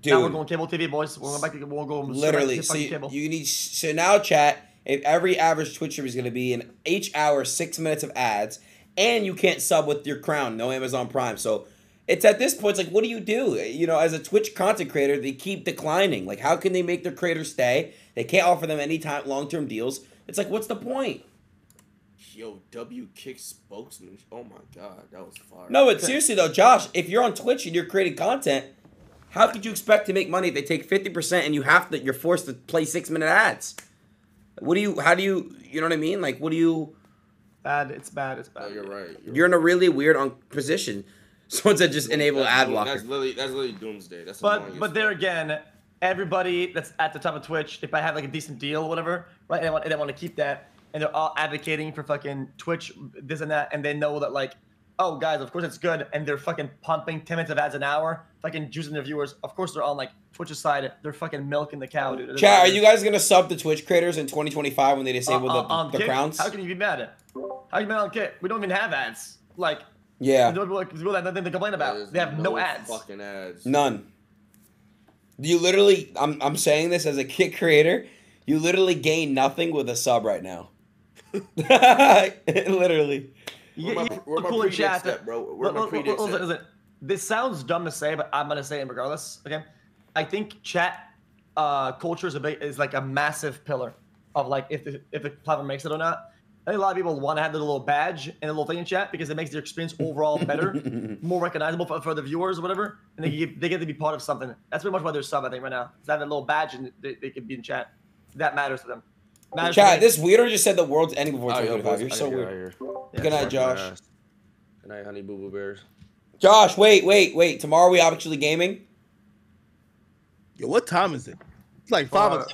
Dude, now we're going cable T V, boys. We're going back to we'll go literally. So you, cable. you need so now, chat. If every average Twitcher is going to be in each hour six minutes of ads, and you can't sub with your crown, no Amazon Prime, so. It's at this point, it's like, what do you do? You know, as a Twitch content creator, they keep declining. Like, how can they make their creators stay? They can't offer them any time long-term deals. It's like, what's the point? Yo, W Kick spokesman. Oh, my God. That was fire. No, but seriously, though, Josh, if you're on Twitch and you're creating content, how could you expect to make money if they take fifty percent and you have to, you're forced to play six-minute ads? What do you, how do you, you know what I mean? Like, what do you? Bad, it's bad, it's bad. Oh, you're right. You're, you're right. in a really weird un position. Someone said just enable that's ad blocker. That's literally, that's literally doomsday. That's but but there again, everybody that's at the top of Twitch, if I have like a decent deal or whatever, right, and I want, and I want to keep that, and they're all advocating for fucking Twitch, this and that, and they know that like, oh, guys, of course it's good, and they're fucking pumping ten minutes of ads an hour, fucking juicing their viewers. Of course they're on like Twitch's side. They're fucking milking the cow, dude. Chat, are you guys going to sub the Twitch creators in twenty twenty-five when they disable uh, uh, the, the crowns? How can you be mad at it? How can you be mad on Kit? We don't even have ads. Like... Yeah. People have nothing to complain about. They have no, no ads. Fucking ads. None. You literally, I'm, I'm saying this as a Kick creator, you literally gain nothing with a sub right now. literally. Where my, where my pre -dead step, bro? Where my pre -dead step? Is it? This sounds dumb to say, but I'm going to say it regardless. Okay? I think chat uh, culture is, a big, is like a massive pillar of like if the, if the platform makes it or not. I think a lot of people want to have their little badge and a little thing in chat because it makes their experience overall better, more recognizable for, for the viewers or whatever, and they get, they get to be part of something. That's pretty much why they're sub, I think, right now. It's having a little badge and they, they can be in chat. That matters to them. Matters chat, to this weirdo just said the world's ending before twenty twenty-five. You're so weird. Yeah, good night, Josh. Good night, honey boo-boo bears. Josh, wait, wait, wait. Tomorrow we actually gaming? Yo, what time is it? like five o'clock.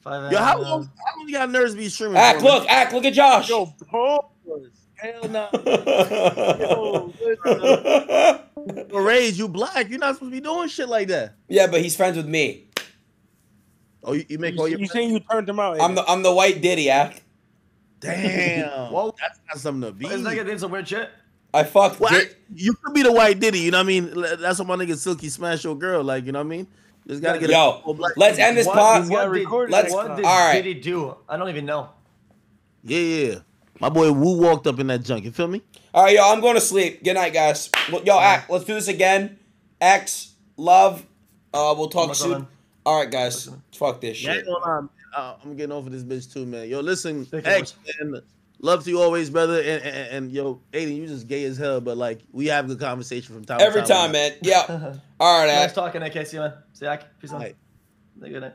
Five yo, how long how long y'all nerds be streaming? Act, look, act, look at Josh. Yo, pause. Hell no. Yo, good. Rage, you black. You're not supposed to be doing shit like that. Yeah, but he's friends with me. Oh, you, you make you, all your. You saying you turned him out? I'm the I'm the white Diddy, act. Damn. Whoa, that's not something to be. This nigga did some weird shit. I fucked. Well, I, you could be the white Diddy, you know what I mean? That's what my nigga Silky smashed your girl, like, you know what I mean? Just gotta get yo. A black let's end this pod. What, what, let's. What did all right. Diddy do? I don't even know. Yeah, yeah. My boy Wu walked up in that junk. You feel me? All right, yo. I'm going to sleep. Good night, guys. Yo, act. Let's do this again. X love. Uh, we'll talk soon. On. All right, guys. Listen. Fuck this shit. Yeah, on, uh, I'm getting over this bitch too, man. Yo, listen, X, man, love to you always, brother. And, and, and yo, Aiden, you just gay as hell, but like we have a good conversation from time every to time. Every time, man. Yeah. All right, Act. Nice talking, A K C, man. See you, Ack. Peace out. Right. Good night.